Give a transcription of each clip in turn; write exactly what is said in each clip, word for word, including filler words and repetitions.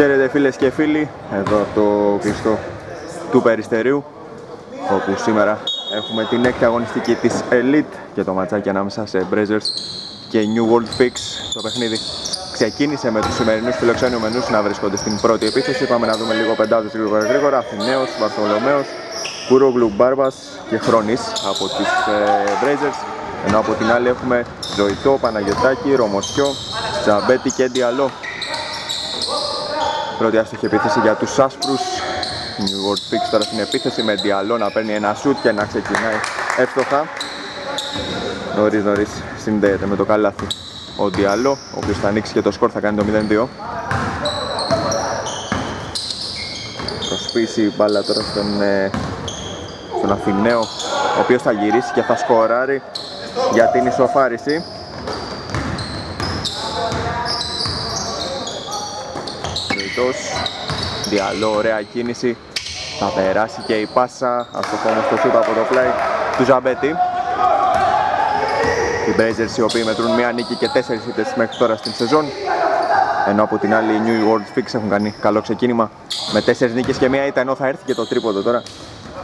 Χαίρετε φίλες και φίλοι, εδώ από το κλειστό του Περιστερίου, όπου σήμερα έχουμε την έκτη αγωνιστική της Elite και το ματσάκι ανάμεσα σε Brazers και New World Fix. Το παιχνίδι ξεκίνησε με τους σημερινούς φιλοξενούμενους να βρίσκονται στην πρώτη επίθεση. Πάμε να δούμε λίγο πεντάδες γρήγορα γρήγορα. Αθηναίος, Βαρθολομέος, Κουρόγλου, Μπάρμπας και Χρόνης από τους ε, Brazers, ενώ από την άλλη έχουμε Ζωητό, Παναγιωτάκη, Ρωμοσιό, Τζαμπέτη και Διαλό. Πρώτη άστοχη επίθεση για τους άσπρους. New World Fix τώρα στην επίθεση με Διαλό να παίρνει ένα σουτ και να ξεκινάει εύστοχα. Νωρίς νωρίς συνδέεται με το καλάθι ο Διαλό, ο οποίος θα ανοίξει και το σκορ, θα κάνει το μηδέν δύο. Θα σπίσει η μπάλα τώρα στον, ε, στον Αθηναίο, ο οποίος θα γυρίσει και θα σκοράρει για την ισοφάριση. Διαλό, ωραία κίνηση, θα περάσει και η πάσα, αστοχόμως το σούτ από το πλάι του Ζαμπέτη. Οι Brazers, οι οποίοι μετρούν μία νίκη και τέσσερις ήττες μέχρι τώρα στην σεζόν, ενώ από την άλλη οι New World Fix έχουν κάνει καλό ξεκίνημα με τέσσερις νίκες και μία ήττα, ενώ θα έρθει και το τρίποδο τώρα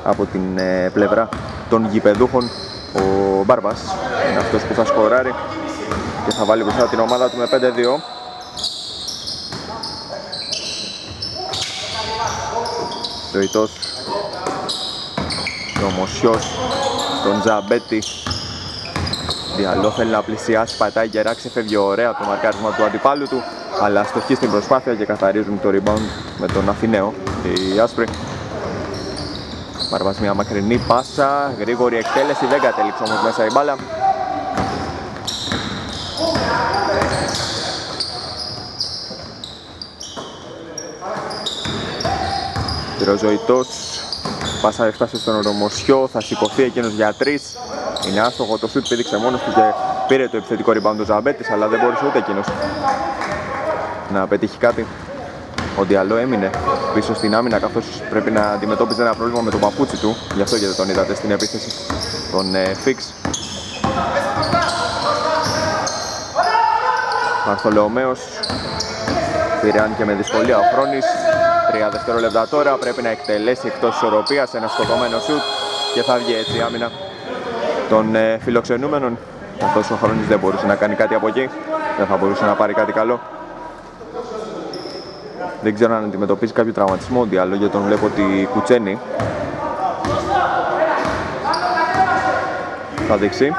από την ε, πλευρά των γηπεδούχων. Ο Μπάρμπας είναι αυτός που θα σκοράρει και θα βάλει μπροστά την ομάδα του με πέντε δύο. Ζωητός, Ρωμοσιός, τον Τζαμπέτη. Διαλό θέλει να πλησιάσει, πατάει γερά, ξεφεύγει ωραία το μαρκάρισμα του αντιπάλου του, αλλά αστοχή στην προσπάθεια και καθαρίζουν το rebound με τον Αθηναίο οι άσπροι. Μπάρμπας μια μακρινή πάσα, γρήγορη εκτέλεση, δεν κατέληξε όμως μέσα η μπάλα. Ζωητός, πάσα έφτασε στον Ρωμοσιό, θα σηκωθεί εκείνος για τρεις. Είναι άστοχο το σουτ, πήδηξε μόνος του και πήρε το επιθετικό rebound του Ζαμπέτης, αλλά δεν μπορούσε ούτε εκείνος να πετύχει κάτι. Ο Διαλό έμεινε πίσω στην άμυνα, καθώς πρέπει να αντιμετώπιζε ένα πρόβλημα με το παπούτσι του, γι' αυτό και δεν τον είδατε στην επίθεση τον ε, Φίξ. Βαρθολομέος, πήρε και με δυσκολία ο Χρόνης. Τρία δευτερόλεπτα τώρα, πρέπει να εκτελέσει εκτός ισορροπίας ένα σκοτωμένο σουτ και θα βγει έτσι η άμυνα των ε, φιλοξενούμενων. Αυτός ο Χρόνης δεν μπορούσε να κάνει κάτι από εκεί, δεν θα μπορούσε να πάρει κάτι καλό. Δεν ξέρω αν αντιμετωπίζει κάποιο τραυματισμό ο Διαλό, γιατί τον βλέπω ότι κουτσένει. Θα δείξει.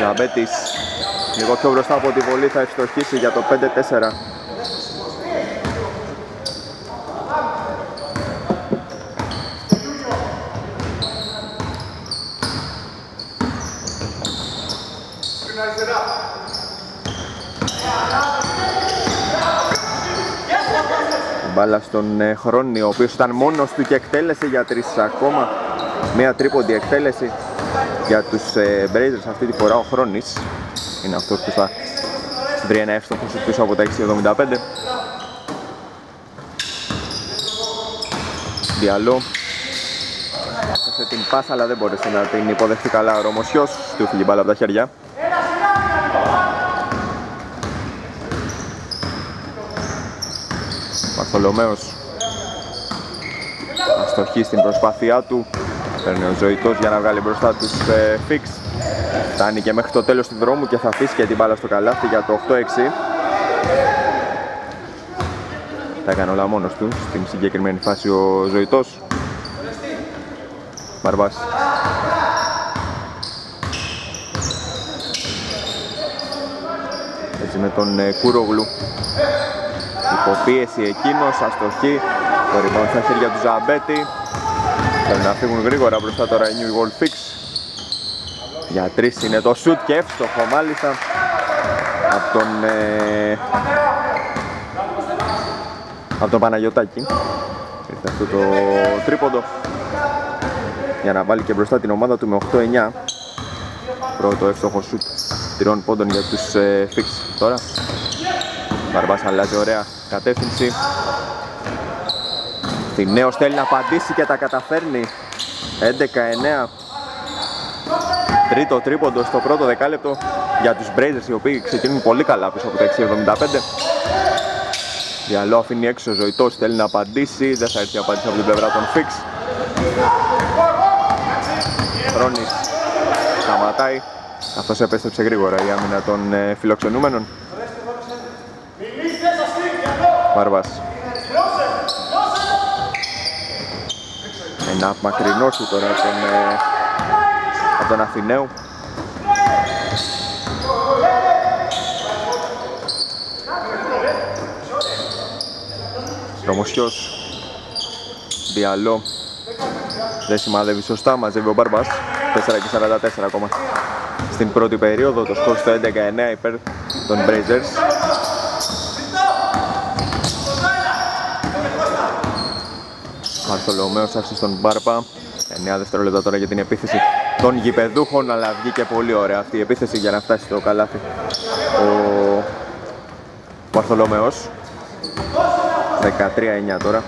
Ζαμπέτης, λίγο πιο μπροστά από τη βολή, θα ευστοχίσει για το πέντε τέσσερα. Μπάλα στον ε, Χρόνι, ο οποίος ήταν μόνος του και εκτέλεσε για τρεις ακόμα. Μια τρίποντη εκτέλεση για τους ε, Brazers, αυτή τη φορά ο Χρόνης είναι αυτός που θα βρει ένα εύστοχο σουτ πίσω από τα έξι εβδομήντα πέντε. Διαλό έφτασε την πάσα, αλλά δεν μπόρεσε να την υποδεχτεί καλά ο Ρωμοσιός, του έφυγε μπάλα από τα χέρια. Βαρθολομέος, αστοχή στην προσπάθειά του, παίρνει ο Ζωητός για να βγάλει μπροστά τους ε, Φίξ. Φτάνει και μέχρι το τέλος του δρόμου και θα αφήσει και την μπάλα στο καλάθι για το οκτώ έξι. Τα έκανε όλα μόνος του στην συγκεκριμένη φάση ο Ζωητός. Μπαρμπάς, έτσι με τον ε, Κούρογλου. Υποπίεση εκείνος, αστοχή. Το rebound στα χέρια του Ζαμπέτη. Θέλουν να φύγουν γρήγορα μπροστά τώρα οι New World Fix. Για τρεις είναι το σουτ και εύστοχο μάλιστα από τον, ε, από τον Παναγιωτάκη. Ήρθε αυτό το τρίποντο για να βάλει και μπροστά την ομάδα του με οκτώ εννιά. Πρώτο εύστοχο σουτ τριών πόντων για τους ε, Fix τώρα. Μπαρμπάς αλλάζει ωραία κατεύθυνση. Θηναίος θέλει να απαντήσει και τα καταφέρνει. έντεκα εννιά. Τρίτο τρίποντο στο πρώτο δεκάλεπτο για τους Blazers, οι οποίοι ξεκινούν πολύ καλά πίσω από τα έξι εβδομήντα πέντε. Διαλό αφήνει έξω, Ζωητός θέλει να απαντήσει, δεν θα έρθει η απάντηση από την πλευρά των Φίξ. Ρόνις σταματάει, αυτός επέστρεψε γρήγορα η άμυνα των ε, φιλοξενούμενων. Βάρβας. Ένα μακρινό σου τώρα από τον, ε, από τον Αθηναίου. Ρομοσιός, Διαλό, δεν σημαδεύει σωστά, μαζεύει ο Μπάρμπας, τέσσερα και σαράντα τέσσερα ακόμα στην πρώτη περίοδο, το σκορ στο έντεκα εννέα υπέρ των Blazers. Μαρθολομέος άφησε στον Μπάρμπα, εννέα δευτερόλεπτα τώρα για την επίθεση των γηπεδούχων, αλλά βγήκε πολύ ωραία αυτή η επίθεση για να φτάσει στο καλάθι ο Μαρθολομέος. δεκατρία εννέα τώρα.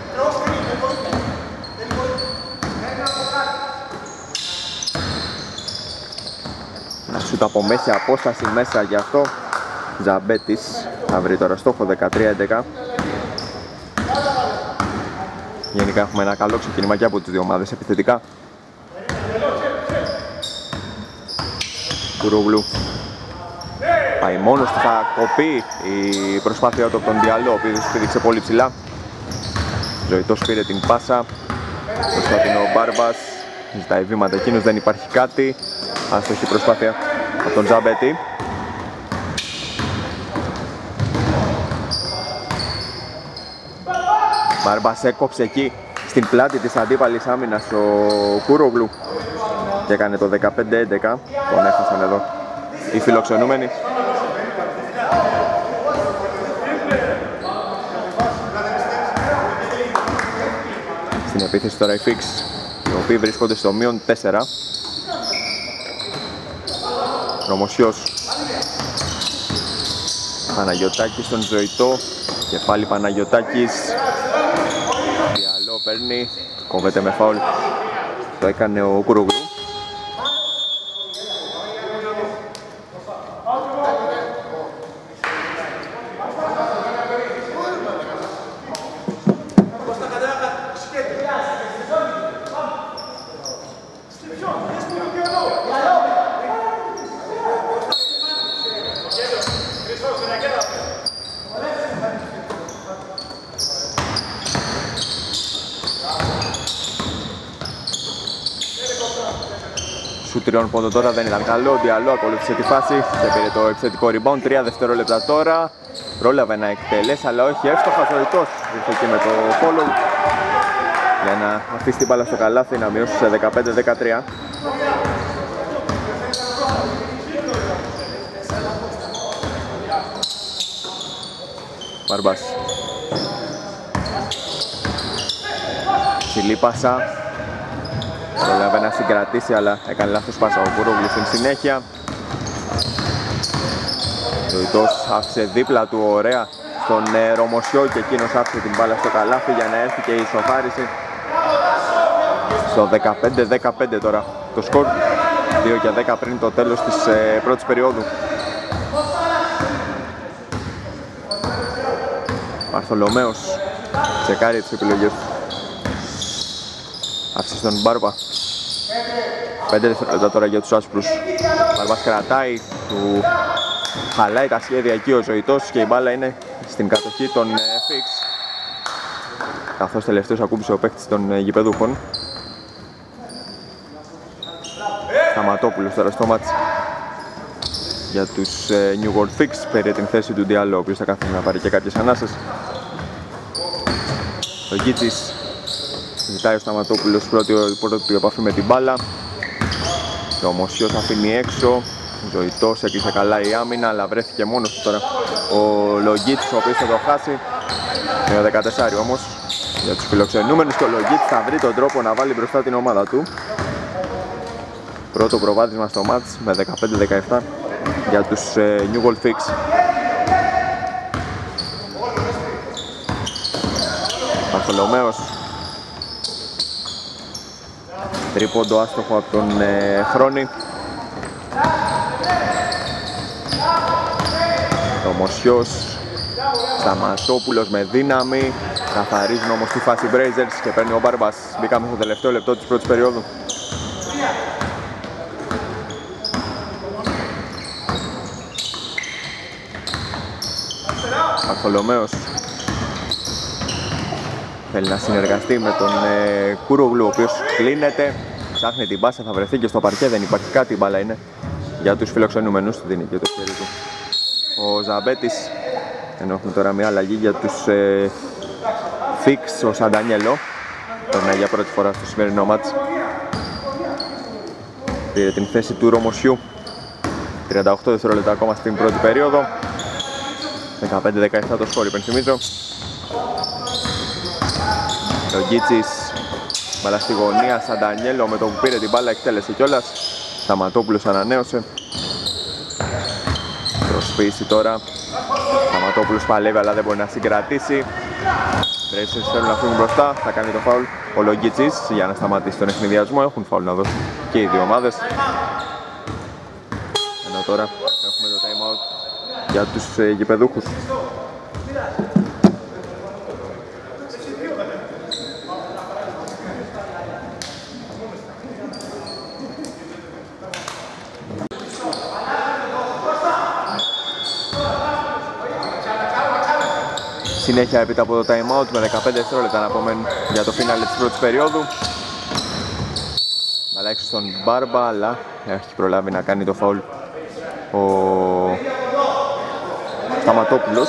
Να σούτ από μέση απόσταση μέσα για αυτό. Ζαμπέτης θα βρει τώρα στόχο, δεκατρία έντεκα. Γενικά έχουμε ένα καλό ξεκίνημα και από τις δύο ομάδες επιθετικά. Κουρούγλου. Πάει μόνος του, θα κοπεί η προσπάθεια του από τον Διαλό, ο οποίος πήδηξε πολύ ψηλά. Ζωητός πήρε την πάσα, προσπάθεινε ο Μπάρμπας, ζητάει βήματα εκείνος, δεν υπάρχει κάτι. Άστοχη προσπάθεια από τον Ζαμπέτη. Μπάρμπας έκοψε εκεί στην πλάτη της αντίπαλης άμυνας ο Κούρογλου και έκανε το δεκαπέντε έντεκα, τον έχασαν εδώ οι φιλοξενούμενοι. Στην επίθεση τώρα οι Φίξ, οι οποίοι βρίσκονται στο μείον τέσσερα. Ρομοσιός, Παναγιωτάκης στον Ζωητό και πάλι Παναγιωτάκης. Διαλό παίρνει, κόβεται με φάουλ, το έκανε ο Κουρογλου. Τριών πόντων τώρα δεν ήταν καλό, Διαλό ακολούθησε τη φάση και πήρε το επιθετικό rebound, τρία δευτερόλεπτα τώρα. Πρόλαβε να εκτελέσει, αλλά όχι εύστοχα, Ζωητός ήρθε εκεί με το follow για να αφήσει την μπάλα στο καλάθι, να μειώσει σε δεκαπέντε δεκατρία. Μπαρμπάς. Ψηλή πάσα. Προλάβε να συγκρατήσει, αλλά έκανε λάθος πάσα ο Κουρούγλου στην συνέχεια. Ζωητός άφησε δίπλα του ωραία στον Ρομοσιό και εκείνος άφησε την μπάλα στο καλάθι για να έρθει και η ισοφάριση. Στο δεκαπέντε δεκαπέντε τώρα το σκορ, δύο και δέκα πριν το τέλος της πρώτης περίοδου. Παρθολομέος τσεκάρει τις επιλογές του. Άφησε στον Μπάρμπα. Πέντε δευτερόλεπτα τώρα για τους άσπρους. Ο Μπάρμπας κρατάει, του χαλάει τα σχέδια εκεί ο Ζωητός και η μπάλα είναι στην κατοχή των Φίξ, καθώς τελευταίος ακούμπησε ο παίκτης των γηπεδούχων. Σταματόπουλος τώρα στο μάτς για τους New World Fix, πήρε την θέση του Διαλό, ο οποίος θα κάθεται να πάρει και κάποιες ανάσες. Ο Γκίτσης ζητάει ο Σταματόπουλος πρώτη, πρώτη του επαφή με την μπάλα. Και ο Μοσιός αφήνει έξω. Ζωητός, έκλεισε καλά η άμυνα, αλλά βρέθηκε μόνος του τώρα ο Λογίτς, ο οποίος θα το χάσει. Είναι δεκατέσσερα όμως για τους φιλοξενούμενους και ο Λογίτς θα βρει τον τρόπο να βάλει μπροστά την ομάδα του. Πρώτο προβάδισμα στο μάτς με δεκαπέντε δεκαεπτά για τους ε, New Gold Fix. Παρτολομέος. Τρίποντο άστοχο από τον ε, Χρόνη. Μοσιός, Σταματόπουλος με δύναμη, καθαρίζουν όμως τη φάση Brazers και παίρνει ο Μπάρμπας. Μπήκαμε στο τελευταίο λεπτό της πρώτης περίοδου. Παρτολομέος θέλει να συνεργαστεί με τον ε, Κούρογλου, ο οποίος κλείνεται, ψάχνει την μπάσα, θα βρεθεί και στο παρκέ, δεν υπάρχει κάτι, η μπάλα είναι για τους φιλοξενούμενους, του δίνει και το χέρι του ο Ζαμπέτης, ενώ έχουμε τώρα μια αλλαγή για τους ε, Φίξ, ο Σαντανιέλο περνάει για πρώτη φορά στο σημερινό μάτς, πήρε την θέση του Ρομοσιού. Τριάντα οκτώ δευτερόλεπτα ακόμα στην πρώτη περίοδο, δεκαπέντε δεκαεπτά το σκόρ, υπενθυμίζω. Ο Γκίτσης, μπάλα στη γωνία, Σαντανιέλο με το που πήρε την μπάλα εκτέλεσε κιόλας. Σταματόπουλος ανανέωσε. Προσποίηση τώρα. Σταματόπουλος παλεύει αλλά δεν μπορεί να συγκρατήσει. Τρέσεις θέλουν να φύγουν μπροστά, θα κάνει το φάουλ ο Λογκίτσης για να σταματήσει τον εχνιδιασμό. Έχουν φάουλ να δώσουν και οι δύο ομάδες. Ενώ τώρα έχουμε το time out για τους ε, γηπεδούχους. Συνέχεια έπειτα από το time out με δεκαπέντε δευτερόλεπτα να απομένουν για το φινάλε της πρώτης περίοδου. Μπαλά έξω στον Μπάρμπα, αλλά έχει προλάβει να κάνει το φάουλ ο Σταματόπουλος.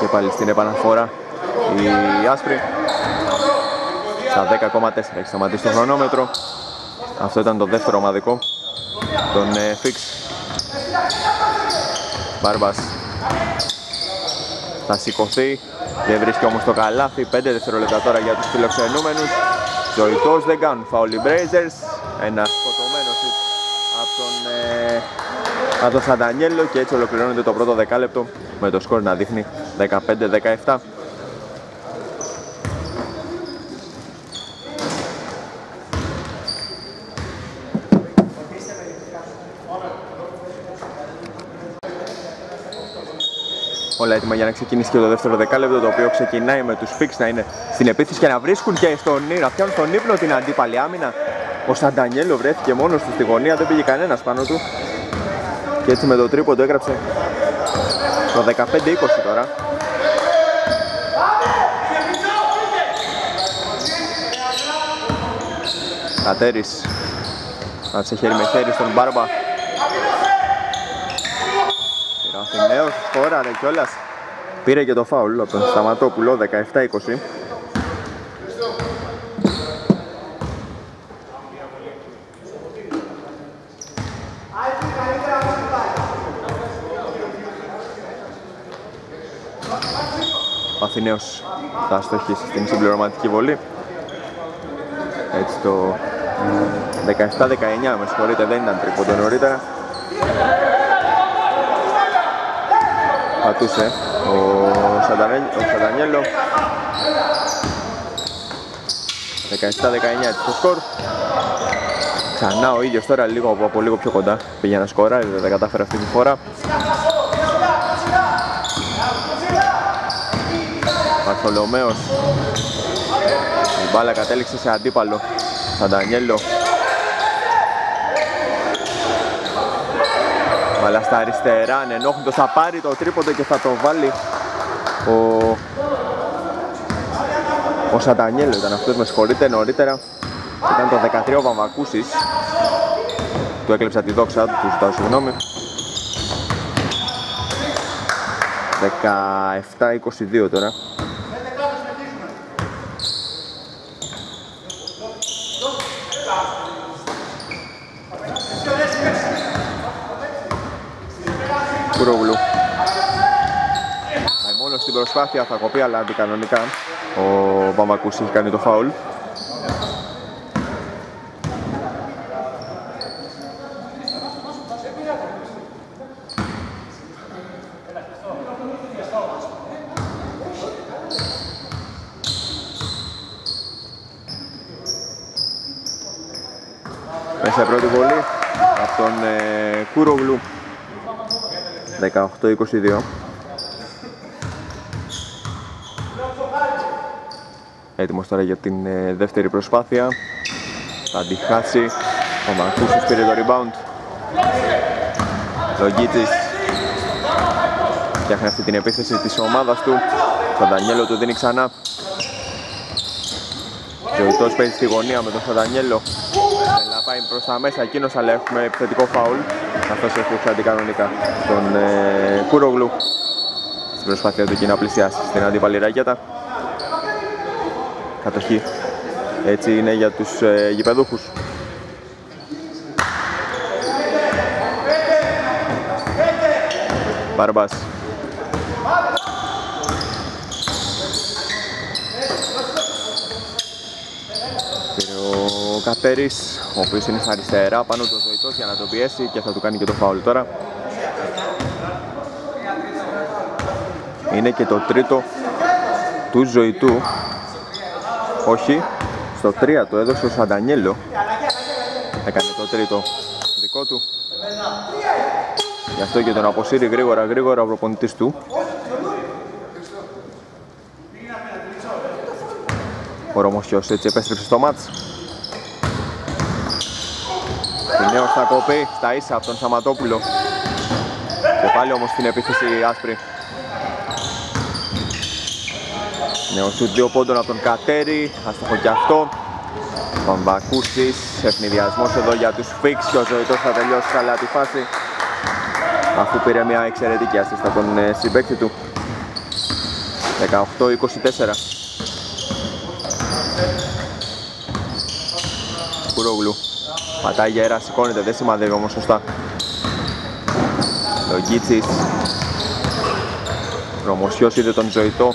Και πάλι στην επαναφορά η άσπρη. Στα δέκα κόμμα τέσσερα έχει σταματήσει το χρονόμετρο. Αυτό ήταν το δεύτερο ομαδικό, τον Φίξ. Μπάρμπας θα σηκωθεί, δεν βρίσκει όμως το καλάθι. Πέντε δευτερόλεπτα τώρα για τους φιλοξενούμενους. Ζωητός, δεν κάνουν φάουλ οι Brazers. Ένα σκοτωμένο σουτ από τον, ε, από τον Σαντανιέλο και έτσι ολοκληρώνεται το πρώτο δεκάλεπτο με το σκορ να δείχνει δεκαπέντε δεκαεπτά. Όλα έτοιμα για να ξεκινήσει και το δεύτερο δεκάλεπτο, το οποίο ξεκινάει με τους Φίξ να είναι στην επίθεση και να βρίσκουν και στον ύρα, πιάνουν στον ύπνο την αντίπαλη άμυνα. Ο Σαντανιέλο βρέθηκε μόνος του στη γωνία, δεν πήγε κανένας πάνω του και έτσι με το τρίποντο έγραψε το δεκαπέντε είκοσι τώρα. Κατέρης, κάτσε χέρι με χέρι στον Μπάρμπα. Αθηναίος, σκόραρε κιόλας. Πήρε και το φάουλ από τον Σταματόπουλο, δεκαεπτά είκοσι. Ο Αθηναίος θα στοχίσει στην συμπληρωματική βολή. Έτσι το δεκαεπτά δεκαεννιά, με συγχωρείτε, δεν ήταν τρίποντο νωρίτερα. Πατούσε ο Σαντανιέλο. δεκαεπτά δεκαεννιά το σκορ. Ξανά ο ίδιος τώρα, λίγο από, από λίγο πιο κοντά. Πήγε να σκοράρει, δεν τα κατάφερε αυτή τη φορά. Βαρθολομέος. Η μπάλα κατέληξε σε αντίπαλο. Σαντανιέλο. Αλλά στα αριστερά, ανενόχλητος, θα πάρει το τρίποντο και θα το βάλει ο, ο Σαντανιέλο ήταν αυτός, με συγχωρείτε, νωρίτερα. Ήταν το δεκατρία ο Βαμβακούσης. Του έκλεψα τη δόξα, του ζητάω συγγνώμη. δεκαεπτά είκοσι δύο τώρα. Κουρογλου. Μόνο στην προσπάθεια θα κοπεί, αλλά αντικανονικά ο Βαμβακούς έχει κάνει το φάουλ. μέσα η πρώτη βολή από τον ε, Κούρογλου. δεκαοκτώ είκοσι δύο. Έτοιμος τώρα για την ε, δεύτερη προσπάθεια. Θα τη χάσει. Ο Μαρκούσης πήρε το rebound. Λογκίτσης φτιάχνει αυτή την επίθεση της ομάδας του. Τον Ντανιέλο του δίνει ξανά. Ζωητός παίζει στη γωνία με τον Σαντανιέλο. Θέλει να πάει προς τα μέσα εκείνος, αλλά έχουμε επιθετικό φάουλ. Αυτός έφτιαξε αντικανονικά τον ε, Κούρογλου στην προσπάθεια του εκεί να πλησιάσει στην αντίπαλη ρακέτα. Κατοχή έτσι είναι για τους ε, γηπεδούχους. Μπάρμπας. Ο Κατέρης, ο οποίος είναι στα αριστερά, πάνω το Ζωητός για να το πιέσει και θα του κάνει και το φάουλ τώρα. Είναι και το τρίτο του Ζωητού. Όχι, στο τρία το έδωσε ο Σαντανιέλο. Έκανε το τρίτο δικό του. Γι' αυτό και τον αποσύρει γρήγορα γρήγορα ο προπονητής του. Ο Ρωμοσιός έτσι επέστρεψε στο μάτς. Νέος θα κοπεί στα ίσα από τον Σαματόπουλο. Και πάλι όμως την επίθεση άσπρη. Νέος του δύο πόντων από τον Κατέρη. Αστοχό και αυτό. Τον Μπακούσης. Ευνηδιασμός εδώ για τους Φίξ και ο Ζωητός θα τελειώσει καλά τη φάση. Αφού πήρε μια εξαιρετική ασίστα από τον συμπαίκτη του. δεκαοκτώ είκοσι τέσσερα. Κουρόγλου. Πατάει γέρα, σηκώνεται, δεν σημαδεύει όμως σωστά. Λογκίτσης. Ρωμοσιός είδε τον Ζωητό.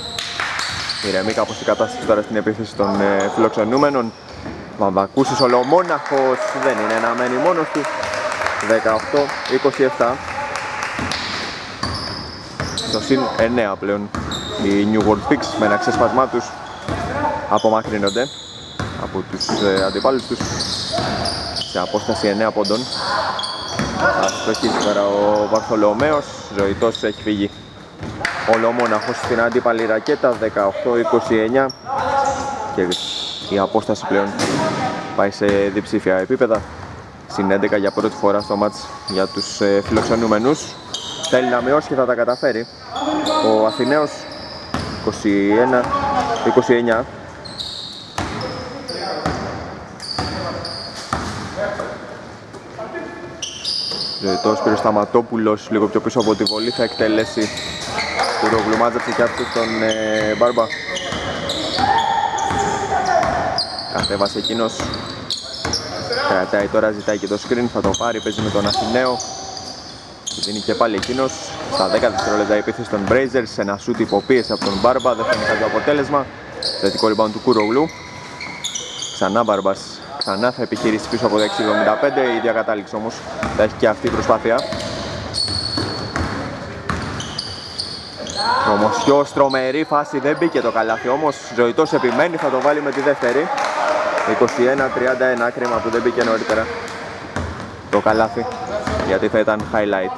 Ηρεμή κάπως την κατάσταση τώρα στην επίθεση των ε, φιλοξενούμενων. Μαμβακούσης ολομόναχος, δεν είναι να μένει μόνος του. δεκαοκτώ είκοσι επτά. Στο συν εννέα πλέον οι New World Fix με ένα ξέσπασμά τους απομακρύνονται από τους ε, αντιπάλους τους. Σε απόσταση εννέα πόντων. Αστοχής τώρα ο Βαρθολομέος. Ζωητός έχει φύγει ολομόναχος στην αντίπαλη ρακέτα. Δεκαοκτώ είκοσι εννέα. Και η απόσταση πλέον πάει σε διψήφια επίπεδα. Συν έντεκα για πρώτη φορά στο μάτς για τους ε, φιλοξενούμενους. Θέλει να μειώσει και θα τα καταφέρει ο Αθηναίος. Είκοσι ένα είκοσι εννέα. Ζωητός πήρε ο Σταματόπουλος, λίγο πιο πίσω από τη βολή, θα εκτελέσει. Κούρογλου μάζεψε και άφησε τον ε, Μπάρμπα. Κατέβασε εκείνος. Κρατάει τώρα, ζητάει και το screen, θα το πάρει, παίζει με τον Αθηναίο. Δίνει και πάλι εκείνος. Στα δέκα δευτερόλεπτα η επίθεση των Brazers, ένα σούτ υποπίεση από τον Μπάρμπα, δεν φαίνεται κάποιο αποτέλεσμα. Θετικό rebound του Κούρογλου. Ξανά Μπάρμπας. Ξανά θα επιχειρήσει πίσω από τα έξι εβδομήντα πέντε, η ίδια κατάληξη όμως θα έχει και αυτή η προσπάθεια. Ρωμοσιός, τρομερή φάση, δεν μπήκε το καλάθι όμως. Ζωητός επιμένει, θα το βάλει με τη δεύτερη. είκοσι ένα τριάντα ένα, κρίμα που δεν μπήκε νωρίτερα το καλάθι, γιατί θα ήταν highlight.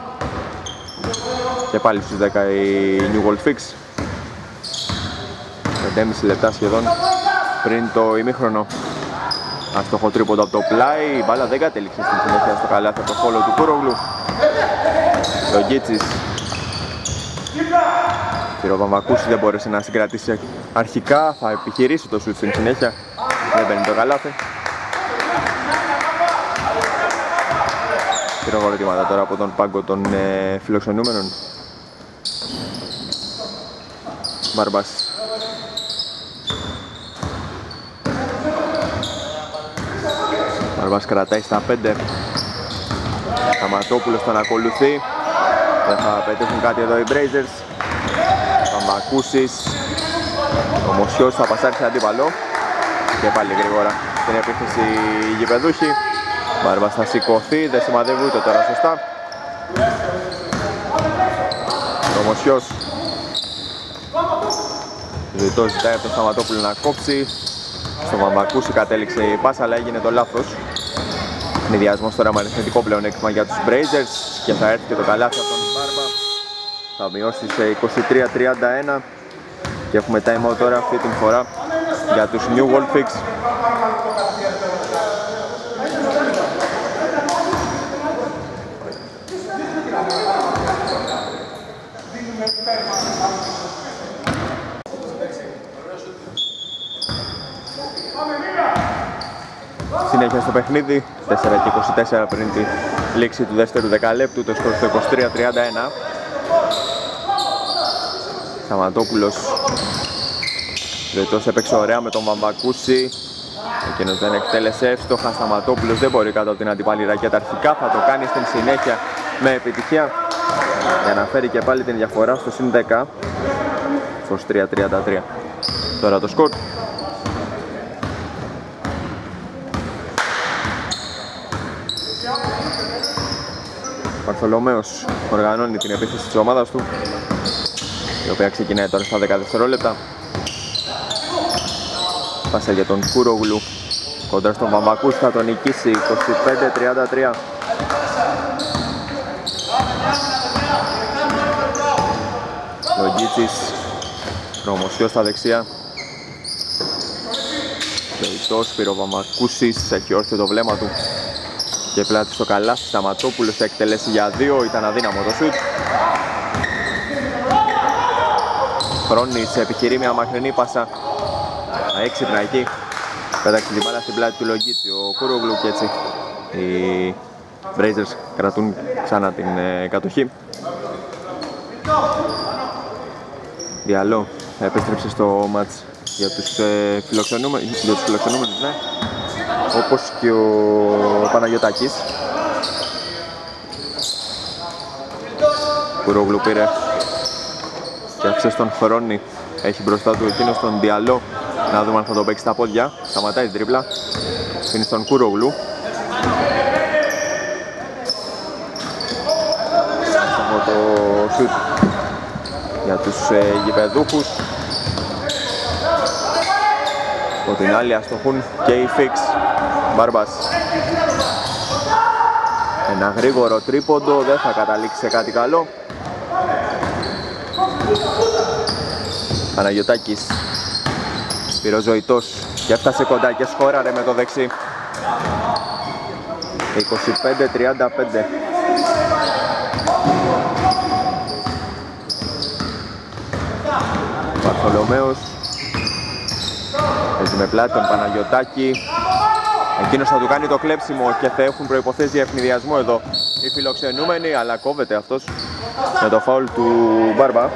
Και πάλι στους δέκα η New World Fix. πέντε και μισό λεπτά σχεδόν πριν το ημίχρονο. Αστοχό τρίποντο από το πλάι, η μπάλα δεν κατέληξε στην συνέχεια στο καλάθι από το φόλο του Κούρογλου. Λογκίτσης. Ο Βαμβακούση δεν μπόρεσε να συγκρατήσει αρχικά, θα επιχειρήσει το σουτ στην συνέχεια. Δεν παίρνει το καλάθι. Χειροκροτήματα τώρα από τον πάγκο των ε, φιλοξενούμενων. Μπάρμπας. Μπάρμπας κρατάει στα πέντε. Σταματόπουλος τον ακολουθεί. Δεν θα πετύχουν κάτι εδώ οι Brazers. Θα Μπακούσης. Ο Μοσιός θα πασάρει σε αντίπαλο. Και πάλι γρήγορα στην επίθεση οι γηπεδούχοι. Μπάρμπας θα σηκωθεί, δεν σημαδεύει ούτε τώρα σωστά. Ο Μοσιός. Ζητώ, ζητάει από τον Σταματόπουλο να κόψει. Στο Βαμβακούση κατέληξε η πάσα, αλλά έγινε το λάθος. Συνδυασμός τώρα με αριθμητικό πλεονέκτημα για τους Brazers και θα έρθει και το καλάθι από τον Μπάρμπα. Θα μειώσει σε είκοσι τρία τριάντα ένα και έχουμε time out τώρα αυτή την φορά για τους New Wolfix. Συνέχεια στο παιχνίδι, τέσσερα και είκοσι τέσσερα πριν τη λήξη του δεύτερου δεκαλέπτου, το σκορ στο είκοσι τρία τριάντα ένα. Σταματόπουλος, Ρετός έπαιξε ωραία με τον Βαμβακούση, εκείνος δεν εκτέλεσε εύστοχα. Σταματόπουλος δεν μπορεί κάτω από την αντιπάλη ρακέτα αρχικά, θα το κάνει στην συνέχεια με επιτυχία για να φέρει και πάλι την διαφορά στο συν δέκα, είκοσι τρία τριάντα τρία τώρα το σκορ. Βαρθολομέος οργανώνει την επίθεση της ομάδας του, η οποία ξεκινάει τώρα στα δέκα δευτερόλεπτα. Πάσα για τον Κούρογλου κοντά στον Βαμβακούς, θα τον νικήσει είκοσι πέντε τριάντα τρία. Λογίτσης, Νομοσιός στα δεξιά, Λεϊτός, Πυροβαμακούσης, έχει όρθιο το βλέμμα του και πλάτη στο καλάθι. Σταματόπουλος θα εκτελέσει για δύο, ήταν αδύναμο το σουτ. Χρόνης επιχειρεί μια μακρινή πάσα, έξυπνα εκεί, πέταξε την μπάλα στην πλάτη του Λογίτση, ο Κούρογλου, και έτσι οι Brazers κρατούν ξανά την ε, κατοχή. Διαλό επέστρεψε στο μάτς για τους ε, φιλοξενούμενους, ναι, όπως και ο Παναγιωτάκης. Κουρογλου πήρε και άφησε στον Χρόνη, έχει μπροστά του εκείνο τον Διαλό, να δούμε αν θα το παίξει στα πόδια. Σταματάει την τρίπλα, είναι στον Κουρογλου. Αυτό το σουτ για τους ε, γηπεδούχους. Από την άλλη αστοχούν και οι Φίξ. Μπάρμπας, ένα γρήγορο τρίποντο, δεν θα καταλήξει σε κάτι καλό. Παναγιωτάκης, Σπυροζωητός, και έφτασε κοντά και σκόραρε με το δεξί, είκοσι πέντε τριάντα πέντε. Βαρθολομέος παίζει με πλάτη τον Παναγιωτάκη, εκείνος θα του κάνει το κλέψιμο και θα έχουν προϋποθέσει για ευνηδιασμό εδώ οι φιλοξενούμενοι, αλλά κόβεται αυτός με το φάουλ του Μπάρμπα.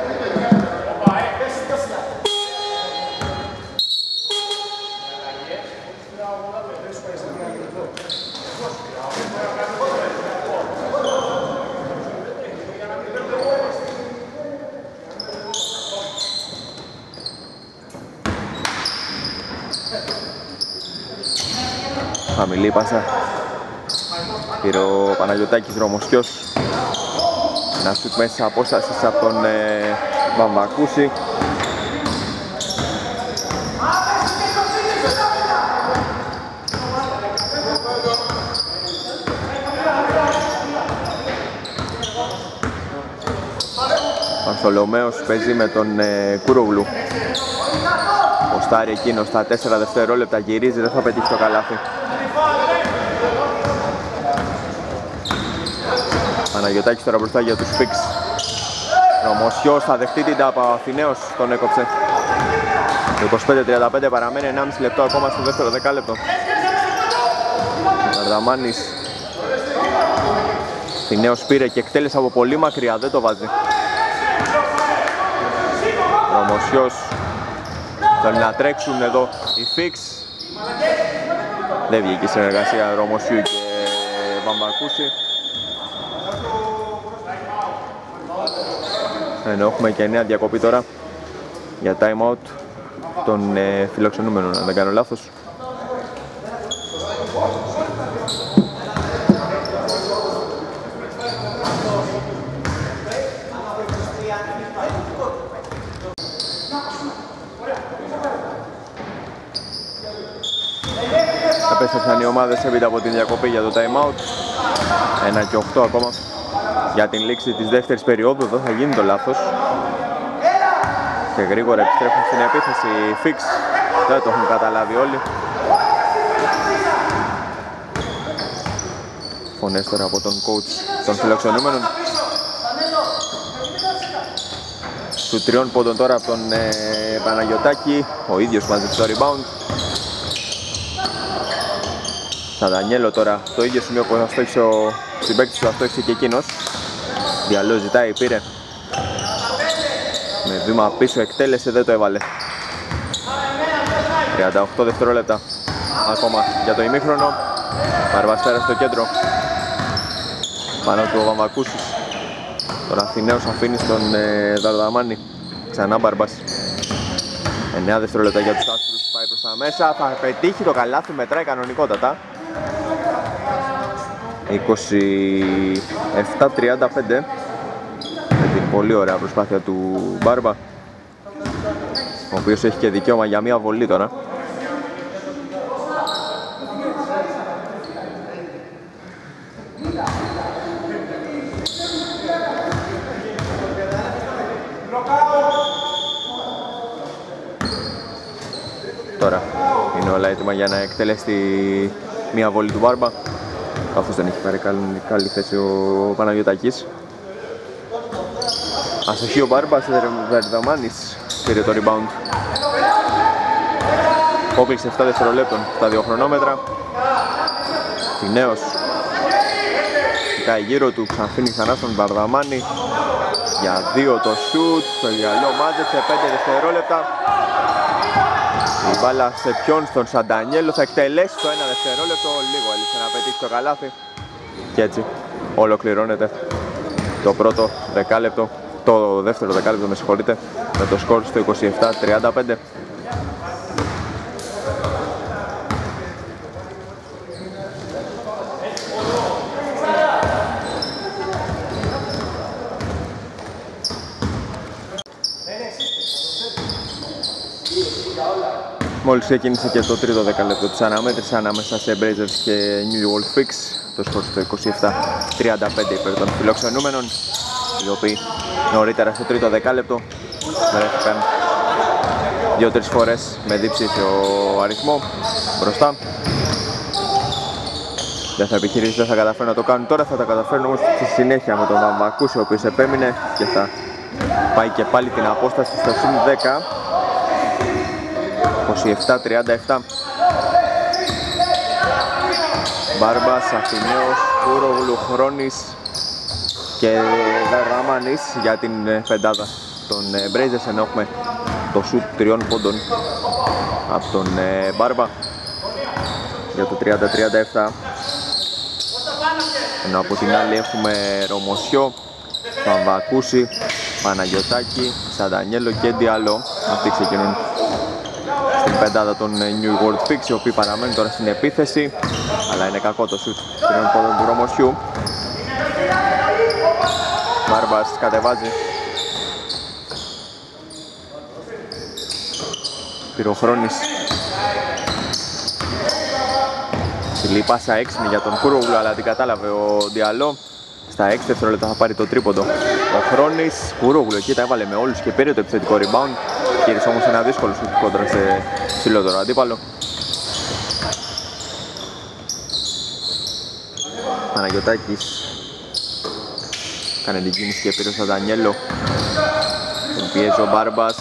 Χαμηλή πάσα, πήρε ο Παναγιωτάκης Ρωμοσιός, να σουτ μέσα απόστασης από τον ε, Βαμβακούση. Παρθολομέος παίζει με τον ε, Κούρογλου, ποστάρει εκείνος στα τέσσερα δευτερόλεπτα, γυρίζει, δεν θα πετύχει το καλάθι. Παναγιωτάκης τώρα μπροστά για τους Φίξ. Νομοσιός θα δεχτεί την τάπα, ο Αθηναίος τον έκοψε. είκοσι πέντε τριάντα πέντε, παραμένει ενάμιση λεπτό ακόμα στο δεύτερο δεκάλεπτο. Καρδαμάνης, Αθηναίος πήρε και εκτέλεσε από πολύ μακριά, δεν το βάζει. Νομοσιός, θέλει να τρέξουν εδώ οι Φίξ. Δεν βγήκε η συνεργασία Ρωμοσιού και Βαμβακούση, ενώ έχουμε και νέα διακοπή τώρα για time out των ε, φιλοξενούμενων, αν δεν κάνω λάθος. επέστρεψαν οι ομάδες έπειτα από την διακοπή για το time out. ένα και οκτώ ακόμα για την λήξη της δεύτερης περίοδου. Εδώ θα γίνει το λάθος. Και γρήγορα επιστρέφουν στην επίθεση. Fix. Δεν το έχουν καταλάβει όλοι. Φωνές τώρα από τον coach των φιλοξενούμενων. Του τριών πόντων τώρα από τον ε, Παναγιωτάκη. Ο ίδιος μαζεύει το rebound. Σαν Δανιέλο τώρα, το ίδιο σημείο που θα στόχισε ο συμπαίκτης του, θα στόχισε και εκείνος. Διαλό ζητάει, πήρε. Με βήμα πίσω, εκτέλεσε, δεν το έβαλε. τριάντα οκτώ δευτερόλεπτα ακόμα για το ημίχρονο. Παρβαστέρα στο κέντρο. Πάνω του ο Βαμβακούσης. Τον Αθηναίος αφήνει στον ε, Δαρδαμάνη. Ξανά Μπαρμπάς. εννέα δευτερόλεπτα για τους άσπρους. Πάει προς τα μέσα. Θα πετύχει το καλάθι, μετράει κανονικότατα. είκοσι επτά τριάντα πέντε. Πολύ ωραία προσπάθεια του Μπάρμπα, ο οποίος έχει και δικαίωμα για μία βολή τώρα. Τώρα είναι όλα έτοιμα για να εκτελέσει μία βολή του Μπάρμπα, καθώς δεν έχει πάρει καλή, καλή θέση ο Παναγιωτάκης. Ασοχή ο Μπάρμπας, Δερδαμάνης πήρε το rebound. Κόκλεισε επτά δευτερολέπτων στα δύο χρονόμετρα. Φινέος κοιτάει γύρω του, ξαναφήνει ξανά στον Δαρδαμάνη. Για δύο το σουτ, το γυαλό μάζεψε, πέντε δευτερόλεπτα. Η μπάλα σε ποιον, στον Σαντανιέλο, θα εκτελέσει το ένα δευτερόλεπτο. Λίγο έλειψε να πετύχει το καλάθι. Και έτσι ολοκληρώνεται το πρώτο δεκάλεπτο. Το δεύτερο δεκάλεπτο, με συγχωρείτε, με το σκορ στο είκοσι επτά τριάντα πέντε. Μόλις ξεκίνησε και το τρίτο δεκάλεπτο της αναμέτρησης ανάμεσα σε Blazers και New World Fix. Το σκορ στο είκοσι επτά τριάντα πέντε υπέρ των φιλοξενούμενων, οι οποίοι νωρίτερα στο τρίτο δεκάλεπτο βρέθηκαν δύο-τρεις φορές με διψήφιο αριθμό μπροστά. Δεν θα επιχειρήσει, δεν θα καταφέρουν να το κάνουν τώρα, θα τα καταφέρουν όμως στη συνέχεια με τον Βαμβακούση, ο οποίος επέμεινε και θα πάει και πάλι την απόσταση στο συν δέκα. είκοσι επτά τριάντα επτά. Μπάρμπας, Αθηναίος, Κούρογλου, Χρόνης και Δαρδαμάνης για την πεντάδα των Blazers, ενώ έχουμε το σουτ τριών πόντων από τον Μπάρμπα για το τριάντα τριάντα επτά, ενώ από την άλλη έχουμε Ρωμοσιό, Βαμβακούση, Παναγιωτάκη, Σαντανιέλο και Διαλό. Αυτοί ξεκινούν στην πεντάδα των New World Fix, οι οποίοι παραμένουν τώρα στην επίθεση, αλλά είναι κακό το σουτ τριών πόντων του Ρωμοσιού. Μπάρμπας κατεβάζει. Πυροχρόνης. Φιλή πάσα έξι για τον Κούρογλου, αλλά την κατάλαβε ο Διαλό. Στα έξι δευτερόλεπτα θα πάρει το τρίποντο ο Χρόνης. Κούρογλου εκεί τα έβαλε με όλους και πήρε το επιθετικό rebound. Κύρισε όμως ένα δύσκολο σουτ κόντρα σε ψηλότερο αντίπαλο. Παναγιωτάκης κάνε την κίνηση και πήρε ο Σαντανιέλο. Τον πιέζει ο Μπάρμπας.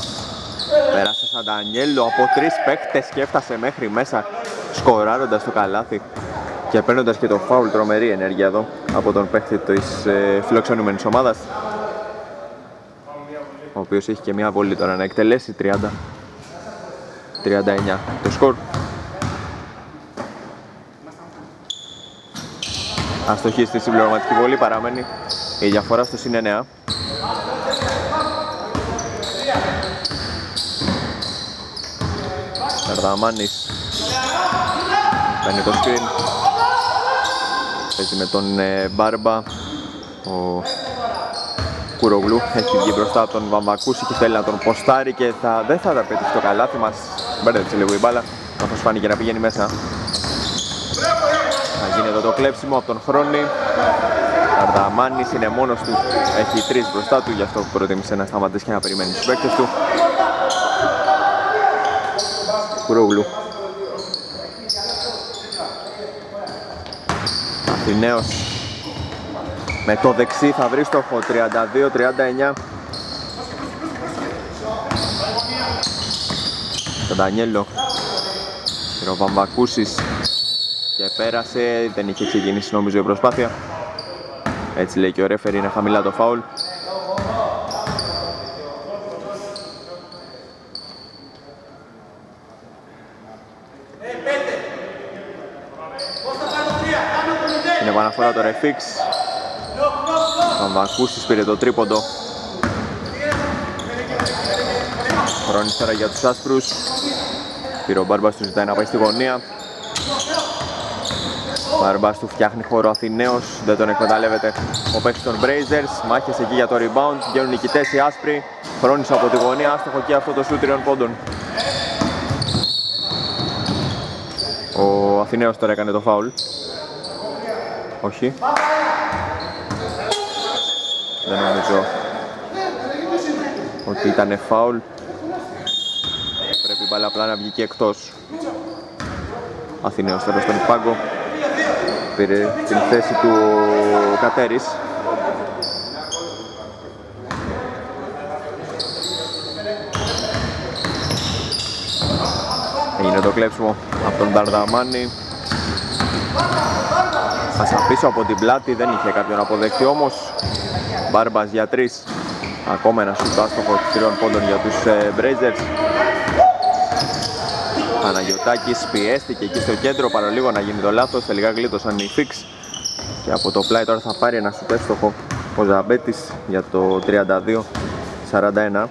Πέρασε ο Σαντανιέλο από τρεις παίκτες και έφτασε μέχρι μέσα, σκοράροντας το καλάθι και παίρνοντας και το φάουλ. Τρομερή ενέργεια εδώ από τον παίκτη της ε, φιλοξενούμενης ομάδας, ο οποίος έχει και μια βολή τώρα να εκτελέσει. Τριάντα τριάντα εννέα το σκορ. Αστοχή στη συμπληρωματική βολή, παραμένει η διαφορά στο συν εννέα. Δαρδαμάνης κάνει το screen. Παίζει με τον ε, Μπάρμπα. Ο Κουρογλού έχει βγει μπροστά από τον Βαμβακούση και θέλει να τον ποστάρει και θα, δεν θα τα πετύχει το καλάθι. Μας μπέρδεψε λίγο η μπάλα, καθώς φάνηκε να πηγαίνει μέσα. Γίνεται το κλέψιμο από τον Χρόνη. Καρδαμάνης είναι μόνος του, έχει τρεις μπροστά του, γι' αυτό που προτίμησε να σταματήσει και να περιμένει τους παίκτες του. Κουρόγλου Αθηναίος με το δεξί θα βρει στόχο, τριάντα δύο τριάντα εννιά. Τον Ντανιέλο Χειροβαμβακούσης και πέρασε, δεν είχε ξεκινήσει νομίζω η προσπάθεια. Έτσι λέει και ο ρέφερη, είναι χαμηλά το φάουλ. Είναι επαναφορά τώρα η Φίξ. Ο Βακούσης πήρε το τρίποντο. Χρόνης τώρα για τους άσπρους. Πήρε ο Μπάρμπας, του ζητάει να πάει στη γωνία. Μπάρμπας του φτιάχνει χώρο Αθηναίος, δεν τον εκμεταλλεύεται ο παίκτης των Blazers. Μάχες εκεί για το rebound, βγαίνουν νικητές οι άσπροι. Χρόνης από τη γωνία, άστοχο και αυτό το σούτ τριών πόντων. Ο Αθηναίος τώρα έκανε το φάουλ. Όχι. Δεν νομίζω ότι ήταν φάουλ. Πρέπει η μπάλα απλά να βγει και εκτός. Αθηναίος τώρα στον πάγκο. Πήρε την θέση του Κατέρης. Έγινε το κλέψιμο από τον Νταρδαμάνη. Πάσα πίσω από την πλάτη, δεν είχε κάποιον αποδεκτή όμως. Μπάρμπας για τρεις. Ακόμα ένα σουτ άστοχο τριών πόντων για τους Blazers. Παναγιωτάκης πιέστηκε εκεί στο κέντρο, παρολίγο να γίνει το λάθος, τελικά γλίτωσαν οι Φίξ. Και από το πλάι τώρα θα πάρει ένα σουτ άστοχο ο Ζαμπέτης για το τριάντα δύο σαράντα ένα.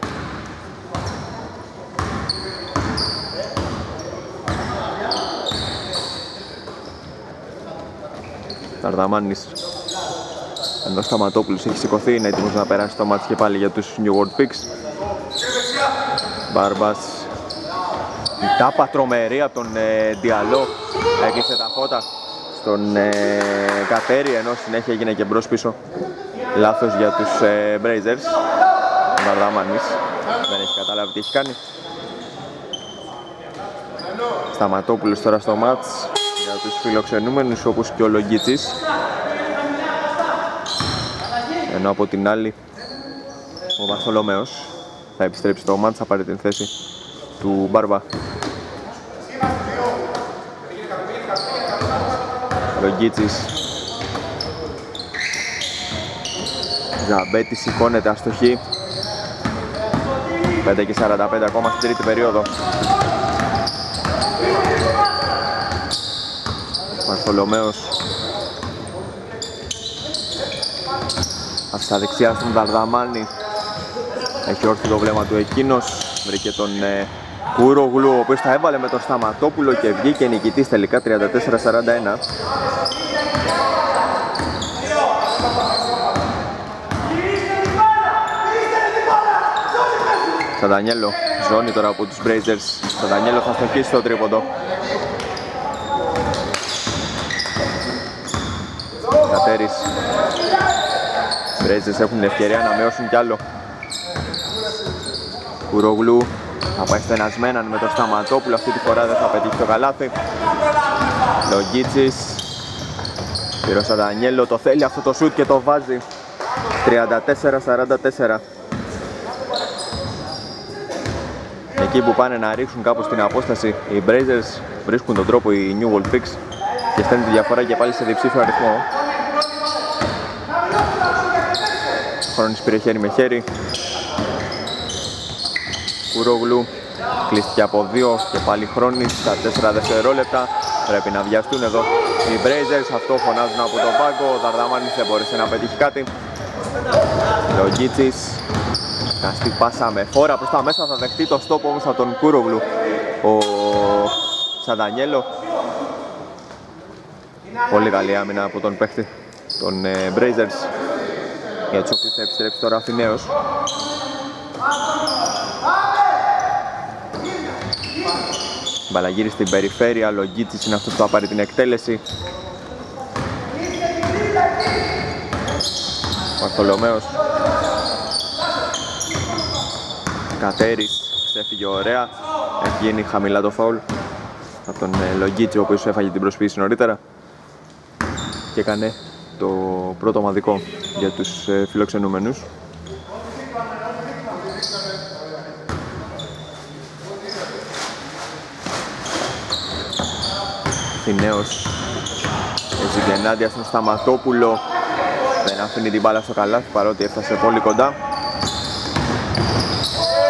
Ταρδαμάνης, ενώ Σταματόπουλος έχει σηκωθεί, είναι έτοιμος να περάσει το μάτς και πάλι για τους New World Picks. Μπάρμπας, η τάπα τρομερή από τον ε, Διαλό, έκλεισε τα φώτα στον ε, Κατέρι, ενώ συνέχεια έγινε και μπρος πίσω λάθος για τους ε, Blazers. Ο Ταρδαμάνης δεν έχει καταλάβει τι έχει κάνει. Σταματόπουλος τώρα στο μάτς για τους φιλοξενούμενους, όπως και ο Λογκίτσης, ενώ από την άλλη ο Βαρθολομέος θα επιστρέψει στο μάτς, θα πάρει την θέση του Μπάρμπα. Λογκίτσης, Ζαμπέτης σηκώνεται, αστοχή, πέντε και σαράντα πέντε ακόμα στην τρίτη περίοδο. Βαρθολομέος στα δεξιά στον Δαρδαμάνη, έχει όρθιο το βλέμμα του εκείνος, βρήκε τον ε, Κουρογλου, ο οποίος τα έβαλε με τον Σταματόπουλο και βγήκε νικητής τελικά τριάντα τέσσερα σαράντα ένα. Σαν Ντανιέλο, ζώνη τώρα από τους Blazers. Σαν Ντανιέλο θα στοχίσει το τρίποντο. Κατέρης. Οι Blazers έχουν την ευκαιρία να μειώσουν κι άλλο. Κουρογλου θα πάει στενασμέναν με τον Σταματόπουλο, αυτή τη φορά δεν θα πετύχει το καλάθι. Λογκίτσης, πήρε ο Σαντανιέλο, το θέλει αυτό το σουτ και το βάζει. τριάντα τέσσερα σαράντα τέσσερα. Εκεί που πάνε να ρίξουν κάπως την απόσταση οι Blazers, βρίσκουν τον τρόπο οι New World Picks και στέλνουν τη διαφορά και πάλι σε διψήφιο αριθμό. Χρόνης πήρε χέρι με χέρι. Κουρόγλου κλείστηκε από δύο και πάλι Χρόνης στα τέσσερα δευτερόλεπτα. Πρέπει να βιαστούν εδώ οι Blazers, αυτό φωνάζουν από τον πάγκο. Ο Δαρδαμάνης δεν μπόρεσε να πετύχει κάτι. Λογκίτσης, καστή πάσα με φόρα προς τα μέσα, θα δεχτεί το στόπο όμως από τον Κουρόγλου ο Σαντανιέλο. Πολύ καλή άμυνα από τον παίχτη των ε, Blazers, για τους οποίους θα επιστρέψει τώρα Αθηναίος. Μπαλαγύρι στην περιφέρεια, Λογκίτσης είναι αυτός που θα πάρει την εκτέλεση. Βαρθολομέος. Κατέρης, ξέφυγε ωραία. Έχει γίνει χαμηλά το φάουλ από τον Λογκίτσι, ο οποίος έφαγε την προσποίηση νωρίτερα και έκανε το πρώτο ομαδικό για τους φιλοξενούμενους. Αθηναίος έτσι και ενάντια στον Σταματόπουλο, δεν αφήνει την μπάλα στο καλάθι παρότι έφτασε πολύ κοντά.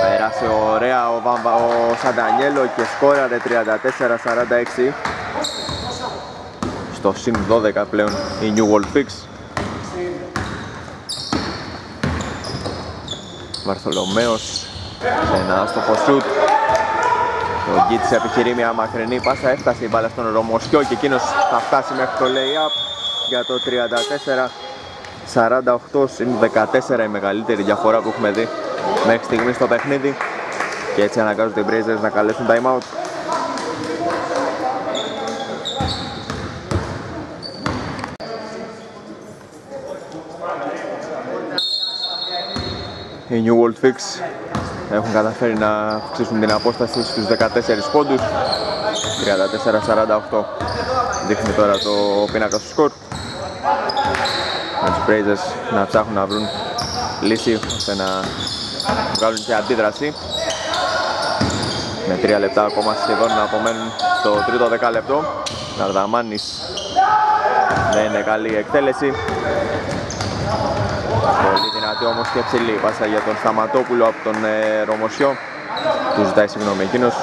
Πέρασε ωραία ο, Βαμβα, ο Σαντανιέλο και σκόραρε τριάντα τέσσερα σαράντα έξι. Στο συν δώδεκα πλέον η New World Fix. Βαρθολομέος σε ένα άστοχο σουτ. Ο Γκίτς επιχειρεί μια μακρινή πάσα, έφτασε η μπάλα στον Ρωμοσιό και εκείνος θα φτάσει μέχρι το lay-up για το τριάντα τέσσερα σαράντα οκτώ, συν δεκατέσσερα η μεγαλύτερη διαφορά που έχουμε δει μέχρι στιγμή στο παιχνίδι και έτσι αναγκάζονται οι Blazers να καλέσουν time out. Οι New World Fix έχουν καταφέρει να αυξήσουν την απόσταση στους δεκατέσσερις πόντους. Τριάντα τέσσερα σαράντα οκτώ δείχνει τώρα το πίνακα του σκορ, με τους Blazers να ψάχνουν να βρουν λύση ώστε να βγάλουν και αντίδραση. Με τρία λεπτά ακόμα σχεδόν να απομένουν στο τρίτο δεκάλεπτο. Ναρδαμάνης, δεν είναι καλή εκτέλεση. Πολύ δυνατή όμως και ψηλή πάσα για τον Σταματόπουλο από τον ε, Ρωμοσιό. Του ζητάει συγγνώμη εκείνος.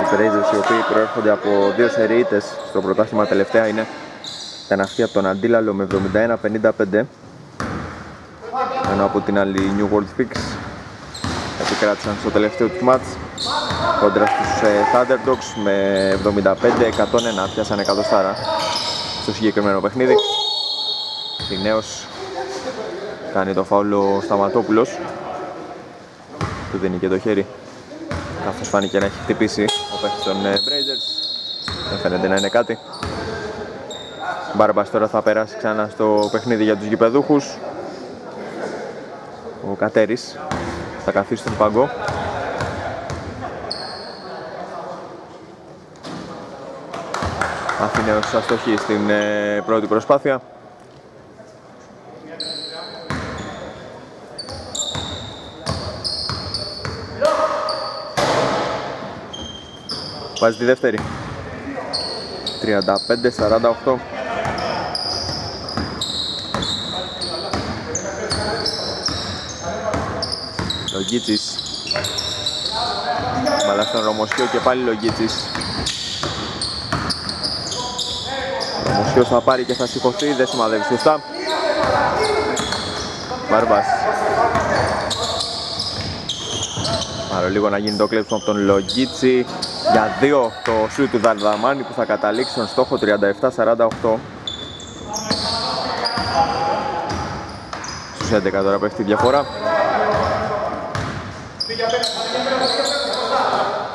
Οι Blazers, οι οποίοι προέρχονται από δύο σεριίτες στο πρωτάθλημα τελευταία, είναι τα ναυτή από τον Αντίλαλο με εβδομήντα ένα πενήντα πέντε, ενώ από την άλλη οι New World Fix επικράτησαν στο τελευταίο του μάτς κόντρα στους ε, Thunderdogs με εβδομήντα πέντε εκατόν ένα, πιάσανε εκατό στάρα στο συγκεκριμένο παιχνίδι. Θηναίος κάνει το φάουλ ο Σταματόπουλος, του δίνει και το χέρι καθώς φάνηκε να έχει χτυπήσει ο παίκτης των ε, Blazers, δεν φαίνεται να είναι κάτι. Μπάρμπας τώρα θα περάσει ξανά στο παιχνίδι για τους γηπεδούχους. Ο Κατέρης θα καθίσει στον παγκό. Αθηναίος αστοχή στην ε, πρώτη προσπάθεια. Βάζει τη δεύτερη. τριάντα πέντε σαράντα οκτώ. Λογκίτσις. Μπαλά στον Ρωμοσιό και πάλι Λογκίτσις. Ρωμοσιός θα πάρει και θα σηκωθεί, δεν σημαδεύει σωστά. Μπάρμπας. Πάρω λίγο να γίνει το κλέψιμο από τον Λογκίτσι. Για δύο το σούτ του Δαρδαμάνη που θα καταλήξει στον στόχο τριάντα επτά σαράντα οκτώ. Στους έντεκα τώρα πέφτει η διαφορά.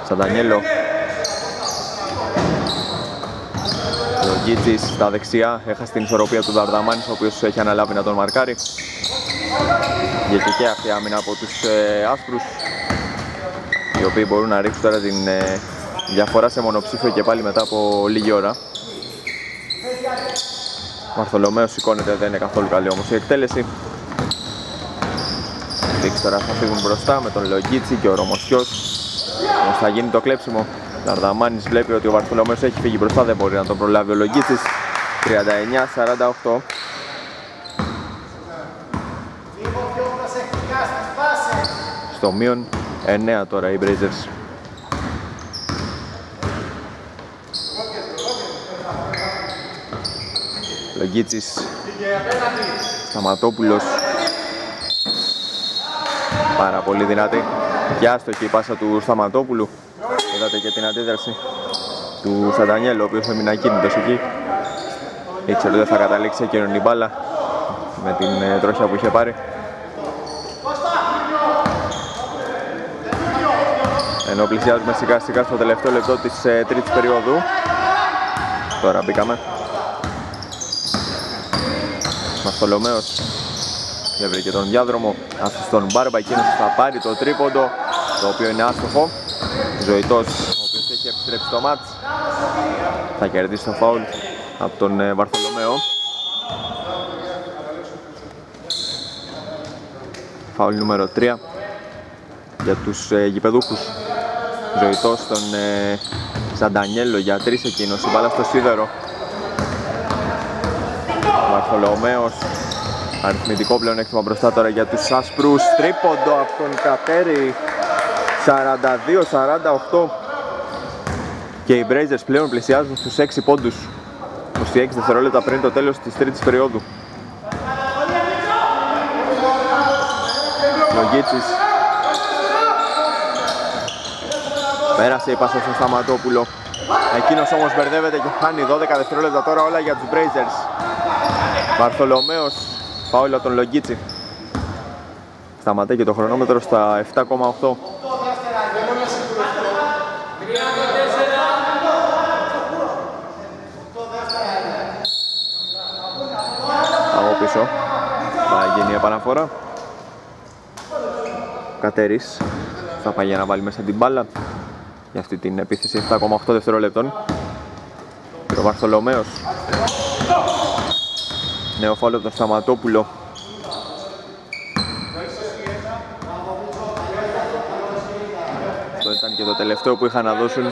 Σαντανιέλο. Λογκίτσις στα δεξιά, έχασε την ισορροπία του Δαρδαμάνης, ο οποίος έχει αναλάβει να τον μαρκάρει. Και εκεί και αυτή άμυνα από τους ε, άσπρους, οι οποίοι μπορούν να ρίξουν τώρα την ε, διαφορά σε μονοψήφιο και πάλι μετά από λίγη ώρα. Ο Βαρθολομέος σηκώνεται, δεν είναι καθόλου καλή όμως η εκτέλεση. Δείξει τώρα θα φύγουν μπροστά με τον Λογκίτσι και ο Ρωμοσιός. Όμως θα γίνει το κλέψιμο. Δαρδαμάνης βλέπει ότι ο Βαρθολομέος έχει φύγει μπροστά, δεν μπορεί να τον προλάβει ο Λογκίτσις. τριάντα εννιά σαράντα οκτώ. Στο μείον εννέα τώρα οι Blazers. Λογκίτσις, Σταματόπουλος, πάρα πολύ δυνατή και άστοχη η πάσα του Σταματόπουλου. Είδατε και την αντίδραση του Σαντανιέλο, ο οποίος έμεινε ακίνητος εκεί. Ήξερε ότι θα καταλήξει εκείνον η μπάλα με την τροχιά που είχε πάρει. ενώ πλησιάζουμε σιγά σιγά στο τελευταίο λεπτό της ε, τρίτης περίοδου. Τώρα μπήκαμε. Μαστολομέος δεν βρήκε τον διάδρομο, άφησε στον Μπάρμπα, εκείνος θα πάρει το τρίποντο, το οποίο είναι άστοχο. Ζωητός, ο οποίος έχει επιστρέψει το μάτς, θα κερδίσει το φάουλ από τον ε, Βαρθολομέο. Φάουλ νούμερο τρία για τους ε, γηπεδούχους. Ζωητός στον ε, Σαντανιέλο για τρεις εκείνος, η μπάλα στο σίδερο. Βαρθολομέος, αριθμητικό πλεονέκτημα μπροστά τώρα για τους άσπρους. Τρίποντο από τον Κατέρι, σαράντα δύο σαράντα οκτώ. Και οι Blazers πλέον πλησιάζουν στους έξι πόντους, είκοσι έξι δευτερόλεπτα πριν το τέλος της τρίτης περίοδου. Λογίτσης. Πέρασε η πάσα στον Σταματόπουλο. Εκείνος όμως μπερδεύεται και χάνει δώδεκα δευτερόλεπτα τώρα, όλα για τους Blazers. Βαρθολομέος, φάουλα τον Λογίτσι. Σταματάει και το χρονόμετρο στα επτά κόμμα οκτώ. Από πίσω θα γίνει η επαναφορά. Κατέρης θα πάει για να βάλει μέσα την μπάλα για αυτή την επίθεση επτά κόμμα οκτώ δευτερόλεπτων. Ο Βαρθολομέος, νέο φάουλ από τον Σταματόπουλο. Αυτό ήταν και το τελευταίο που είχαν να δώσουν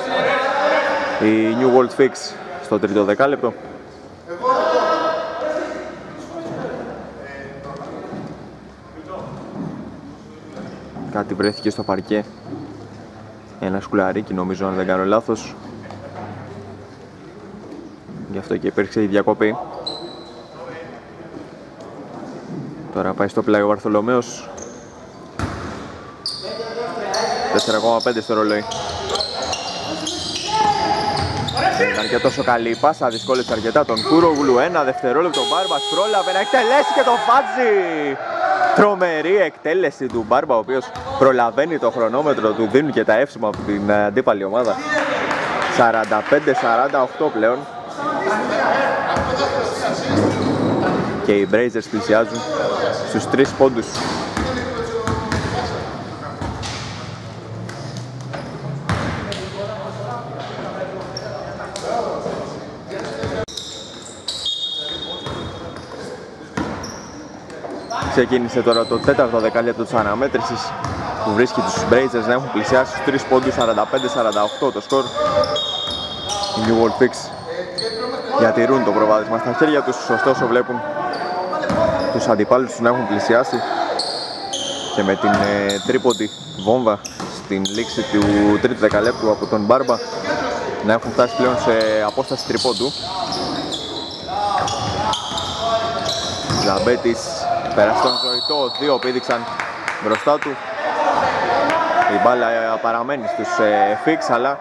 οι New World Fix στο τρίτο δεκάλεπτο. Κάτι βρέθηκε στο παρκέ, ένα σκουλαρίκι νομίζω, αν δεν κάνω λάθος. Γι' αυτό και υπήρξε η διακοπή. Τώρα πάει στο πλάι ο Βαρθολομέος. τέσσερα κόμμα πέντε στο ρολόι. Ήταν και τόσο καλή πάσα, δυσκόλεψε αρκετά τον Κούρογλου. Ένα δευτερόλεπτο, ο Μπάρμπας πρόλαβε να εκτελέσει και τον Φάτζη. Τρομερή εκτέλεση του Μπάρμπα, ο οποίος προλαβαίνει το χρονόμετρο, του δίνουν και τα εύσημα από την αντίπαλη ομάδα. σαράντα πέντε σαράντα οκτώ πλέον. Και οι Blazers πλησιάζουν στους τρεις πόντους. Ξεκίνησε τώρα το τέταρτο δεκάλεπτο της αναμέτρησης, που βρίσκει τους Blazers να έχουν πλησιάσει στους τρεις πόντους. Σαράντα πέντε σαράντα οκτώ το σκορ. Οι New World Fix διατηρούν το προβάδισμα στα χέρια τους, ωστόσο βλέπουν τους αντιπάλους τους να έχουν πλησιάσει, και με την ε, τρίποντη βόμβα στην λήξη του τρίτου δεκαλέπτου από τον Μπάρμπα να έχουν φτάσει πλέον σε απόσταση τρίποντου. Ζαμπέτης πέρασε τον Ζωητό, δύο πήδηξαν μπροστά του. Η μπάλα ε, παραμένει στους ε, Φίξ, αλλά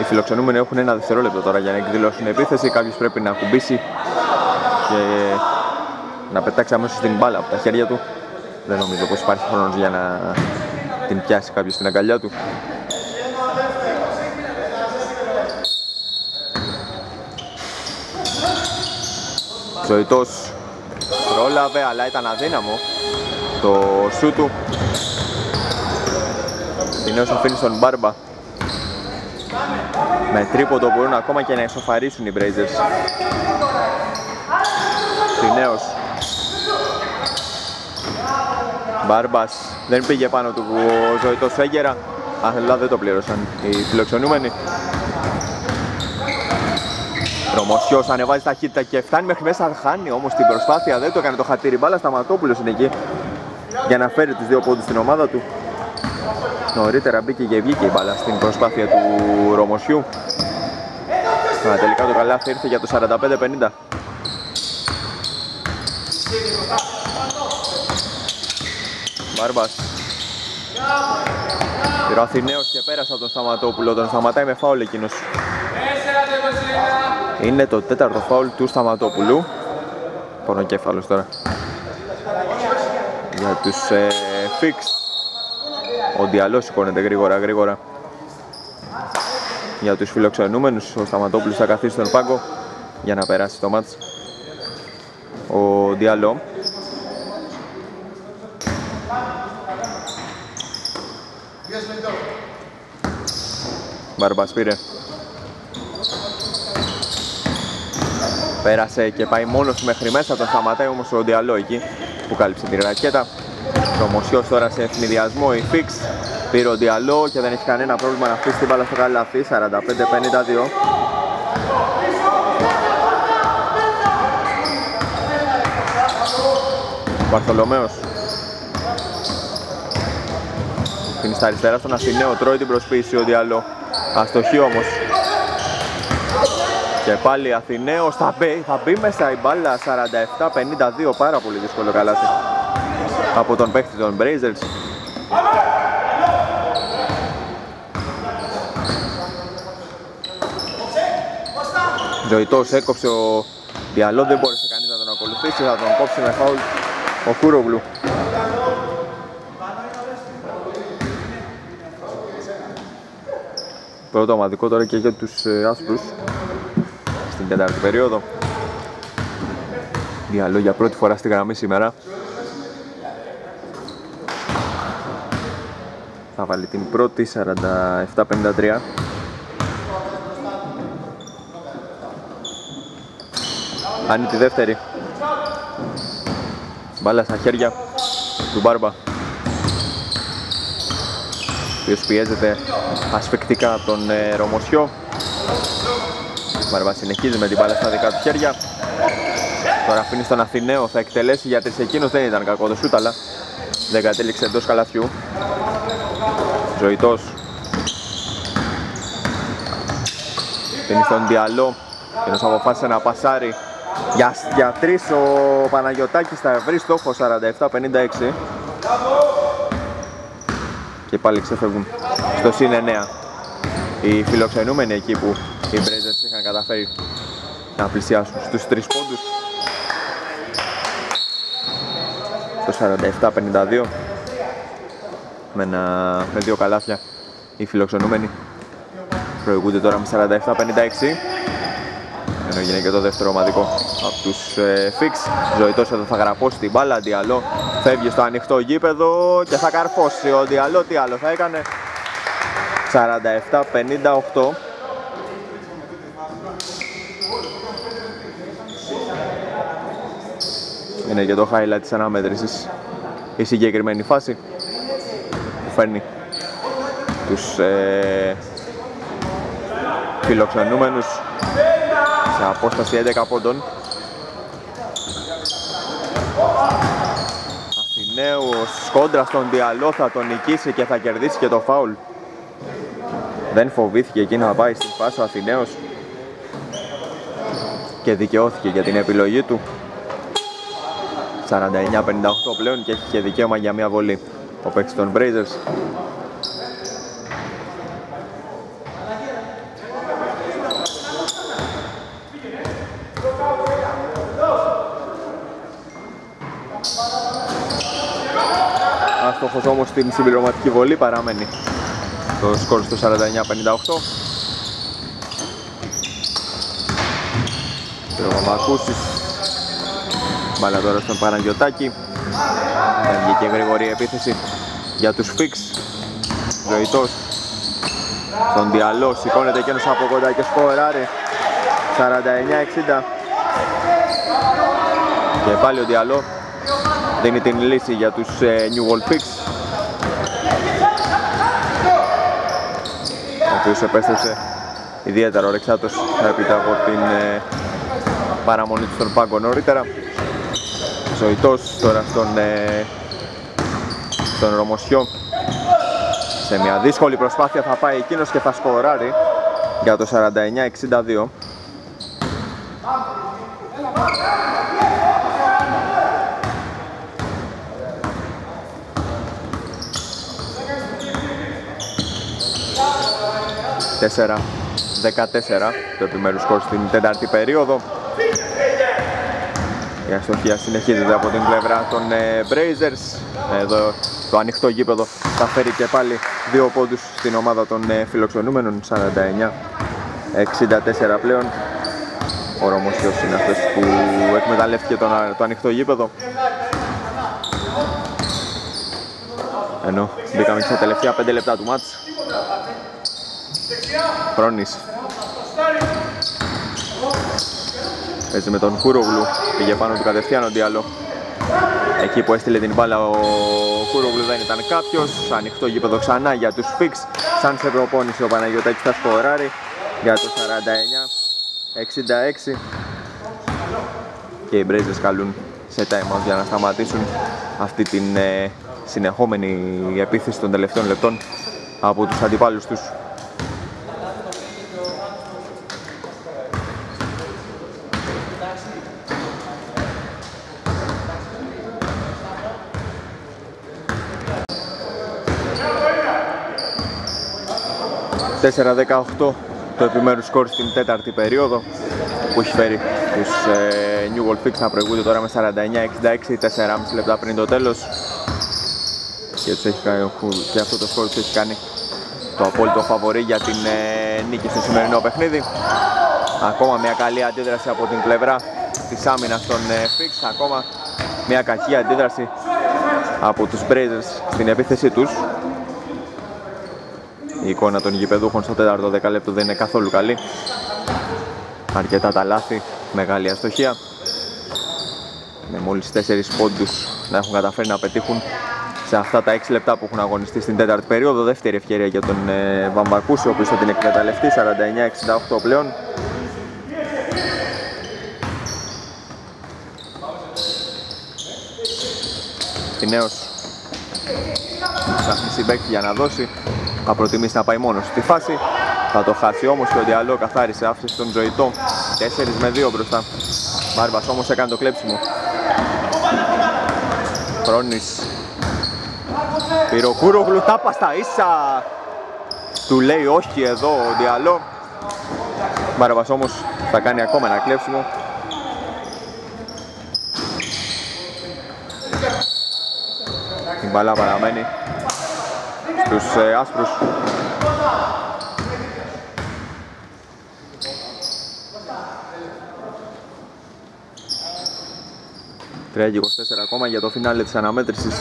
οι φιλοξενούμενοι έχουν ένα δευτερόλεπτο τώρα για να εκδηλώσουν επίθεση. Κάποιος πρέπει να ακουμπήσει και να πετάξει αμέσως την μπάλα από τα χέρια του. Δεν νομίζω πως υπάρχει χρόνος για να την πιάσει κάποιος στην αγκαλιά του. Ζωητός πρόλαβε, αλλά ήταν αδύναμο το σου του. Την έως αφήνει στον Μπάρμπα. Με τρίποντο μπορούν ακόμα και να ισοφαρίσουν οι Blazers. Συνέως Μπάρμπας, δεν πήγε πάνω του ο Ζωητός έγκαιρα, αλλά δεν το πλήρωσαν οι φιλοξενούμενοι. Ρομοσιός ανεβάζει ταχύτητα και φτάνει μέχρι μέσα, χάνει όμως την προσπάθεια, δεν το έκανε το χατήρι μπάλα. Σταματόπουλος είναι εκεί για να φέρει τους δύο πόντους στην ομάδα του. Νωρίτερα μπήκε και βγήκε η μπάλα στην προσπάθεια του Ρομοσιού. Μα τελικά το καλάθι ήρθε για το σαράντα πέντε πενήντα. Μπάρμπας, Πυροαθηναίος και πέρασε από τον Σταματόπουλο, τον σταματάει με φάουλ εκείνος. Είναι το τέταρτο φάουλ του Σταματόπουλου. Πονοκέφαλος τώρα για τους ε, Φίξ. Ο Διαλός σηκώνεται γρήγορα γρήγορα για τους φιλοξενούμενους. Ο Σταματόπουλος θα καθίσει στον πάγκο για να περάσει το μάτς. Ο Διαλό Μπαρμπάς πήρε, πέρασε και πάει μόνος μέχρι μέσα. Τον σταματάει όμως ο Διαλό εκεί που κάλυψε τη ρακέτα. Προμοσιός τώρα σε εθνιδιασμό, η Φίξ πήρε ο Διαλό και δεν έχει κανένα πρόβλημα να αφήσει την μπάλα στο καλάθι. σαράντα πέντε πενήντα δύο. Βαρθολομέος την στα αριστερά στον Αθηναίο, τρώει την προσποίηση ο Διαλό. Αστοχή όμως. Και πάλι Αθηναίος, θα μπει, θα μπει μέσα η μπάλα. Σαράντα επτά πενήντα δύο, πάρα πολύ δύσκολο καλάθι από τον παίκτη των Blazers. Ζωητός έκοψε ο Διαλό, δεν μπορούσε κανείς να τον ακολουθήσει, θα τον κόψει με φάουλ ο Κούρογλου. Πρώτο ομαδικό τώρα και για τους ε, άσπρους στην τέταρτη περίοδο. Διαλό για πρώτη φορά στη γραμμή σήμερα. Θα βάλει την πρώτη. Σαράντα επτά πενήντα τρία. Άνει τη δεύτερη. Μπάλα στα χέρια του Μπάρμπα, ο οποίος πιέζεται ασφυκτικά από τον ε, Ρομοσιό. Ο Μπάρμπα συνεχίζει με την μπάλα στα δικά του χέρια. Τώρα αφήνει στον Αθηναίο, θα εκτελέσει για τρεις. Εκείνος δεν ήταν κακό το σούτ, αλλά δεν κατέληξε εντός καλαθιού. Ζωητός πίνει στον Διαλό, ενώ αποφάσισε να πασάρει για, για τρεις. Ο Παναγιωτάκης θα βρει στόχο. Σαράντα επτά πενήντα έξι. Και πάλι ξεφεύγουν στο συν εννέα οι φιλοξενούμενοι, εκεί που οι Blazers είχαν καταφέρει να πλησιάσουν στους τρεις πόντους. Το σαράντα επτά πενήντα δύο, με, ένα, με δύο καλάθια οι φιλοξενούμενοι προηγούνται τώρα με σαράντα επτά πενήντα έξι, ενώ γίνεται και το δεύτερο ομαδικό από τους ε, Fix. Ζωητός εδώ θα γραπώσει την μπάλα. Διαλό φεύγει στο ανοιχτό γήπεδο και θα καρφώσει ο Διαλό. Τι άλλο θα έκανε. Σαράντα επτά πενήντα οκτώ. Είναι και το highlight της αναμέτρησης η συγκεκριμένη φάση που φέρνει τους ε, φιλοξενούμενους σε απόσταση έντεκα πόντων. Αθηναίος κόντρα στον Διαλό, θα τον νικήσει και θα κερδίσει και το φάουλ. Δεν φοβήθηκε εκεί να πάει στην φάση ο Αθηναίος και δικαιώθηκε για την επιλογή του. σαράντα εννέα πενήντα οκτώ πλέον και έχει και δικαίωμα για μια βολή ο παίκτης των Blazers. Άστοχος όμως στην συμπληρωματική βολή, παραμένει το σκορ στο σαράντα εννέα πενήντα οκτώ. Πρέπει να ακούσεις. Μπάλα τώρα στον Παναγιωτάκη. Βγήκε και γρήγορη επίθεση για τους Fix. Ζωητός στον Διαλό, σηκώνεται και ένας από κοντά και σκοράρει. Σαράντα εννέα εξήντα. Και πάλι ο Διαλό δίνει την λύση για τους ε, New World Fix, ο οποίος επέστρεψε ιδιαίτερα ορεξάτος έπειτα από την ε, παραμονή του στον πάγκο νωρίτερα. Ζωητός τώρα στον, ε, στον Ρομοσιό, σε μια δύσκολη προσπάθεια θα πάει εκείνος και θα σκοράρει για το σαράντα εννέα εξήντα δύο. τέσσερα δεκατέσσερα το επιμέρους σκορ στην τέταρτη περίοδο. Η αστοχία συνεχίζεται από την πλευρά των ε, Blazers. Εδώ στο ανοιχτό γήπεδο θα φέρει και πάλι δύο πόντους στην ομάδα των φιλοξενούμενων, σαράντα εννιά εξήντα τέσσερα πλέον. Ο Ρωμόσιος είναι αυτός που εκμεταλλεύτηκε το ανοιχτό γήπεδο, ενώ μπήκαμε στα τελευταία πέντε λεπτά του μάτς. Φρόνης παίζει με τον Χούρογλου, πήγε πάνω του κατευθείαν ο Ντιάλο. Εκεί που έστειλε την μπάλα ο Χούρογλου δεν ήταν κάποιος. Ανοιχτό γήπεδο ξανά για τους Φίξ. Σαν σε προπόνηση ο Παναγιωτάκης θα σκοράρει για το σαράντα εννιά εξήντα έξι. Και οι Μπρέζες καλούν σε time out για να σταματήσουν αυτή την ε, συνεχόμενη επίθεση των τελευταίων λεπτών από τους αντιπάλους τους. τέσσερα δεκαοκτώ το επιμέρους σκορ στην τέταρτη περίοδο που έχει φέρει τους ε, New Gold Fix να προηγούνται τώρα με σαράντα εννιά εξήντα έξι, τέσσερα κόμμα πέντε λεπτά πριν το τέλος, και, τους έχει, και αυτό το σκορ τους έχει κάνει το απόλυτο φαβορί για την ε, νίκη στο σημερινό παιχνίδι. Ακόμα μια καλή αντίδραση από την πλευρά της άμυνας των ε, Fix, ακόμα μια κακή αντίδραση από τους Brazers στην επίθεσή τους. Η εικόνα των γηπεδούχων στο τέταρτο δεκαλέπτο δεν είναι καθόλου καλή. Αρκετά τα λάθη, μεγάλη αστοχία. Με μόλις τέσσερις πόντους να έχουν καταφέρει να πετύχουν σε αυτά τα έξι λεπτά που έχουν αγωνιστεί στην τέταρτη περίοδο. Δεύτερη ευκαιρία για τον ε, Βαμβακούση, ο οποίος θα την εκμεταλλευτεί. σαράντα εννιά εξήντα οκτώ πλέον. Φινέος ψάχνει συμπέκτη για να δώσει. Θα προτιμήσει να πάει μόνος στη φάση. Θα το χάσει όμως και ο Διαλό καθάρισε, άφησε τον Ζωητό τέσσερα με δύο μπροστά. Μπάρμπας όμως έκανε το κλέψιμο. Χρόνης Πυροκούρογλου, τάπα στα ίσα. Του λέει όχι εδώ ο Διαλό. Μπάρμπας όμως θα κάνει ακόμα ένα κλέψιμο. Η μπαλά παραμένει στους ε, άσπρους. τρία είκοσι τέσσερα ακόμα για το φινάλε της αναμέτρησης.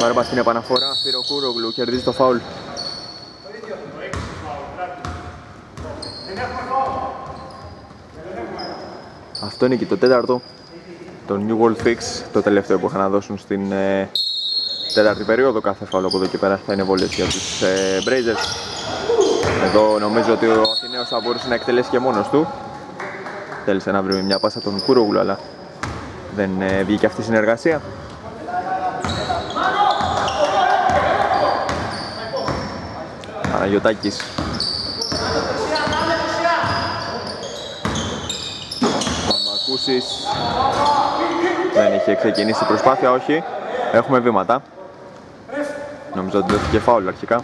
Βάρμπας στην επαναφορά, Πυροκούρογλου κερδίζει το φάουλ. Αυτό είναι και το τέταρτο το New World Fix, το τελευταίο που είχαν να δώσουν στην ε, τέταρτη περίοδο. Κάθε φάουλ από εδώ και πέρα θα είναι βολές για τους ε, Brazers. Εδώ νομίζω ότι ο Αθηναίος θα μπορούσε να εκτελέσει και μόνος του. Θέλησε να βρει μια πάσα τον Κούρογλου, αλλά δεν ε, βγήκε αυτή η συνεργασία. Παναγιωτάκης Βαμβακούσης. Δεν είχε ξεκινήσει η προσπάθεια, όχι. Έχουμε βήματα. Νομίζω ότι δόθηκε φάουλ αρχικά,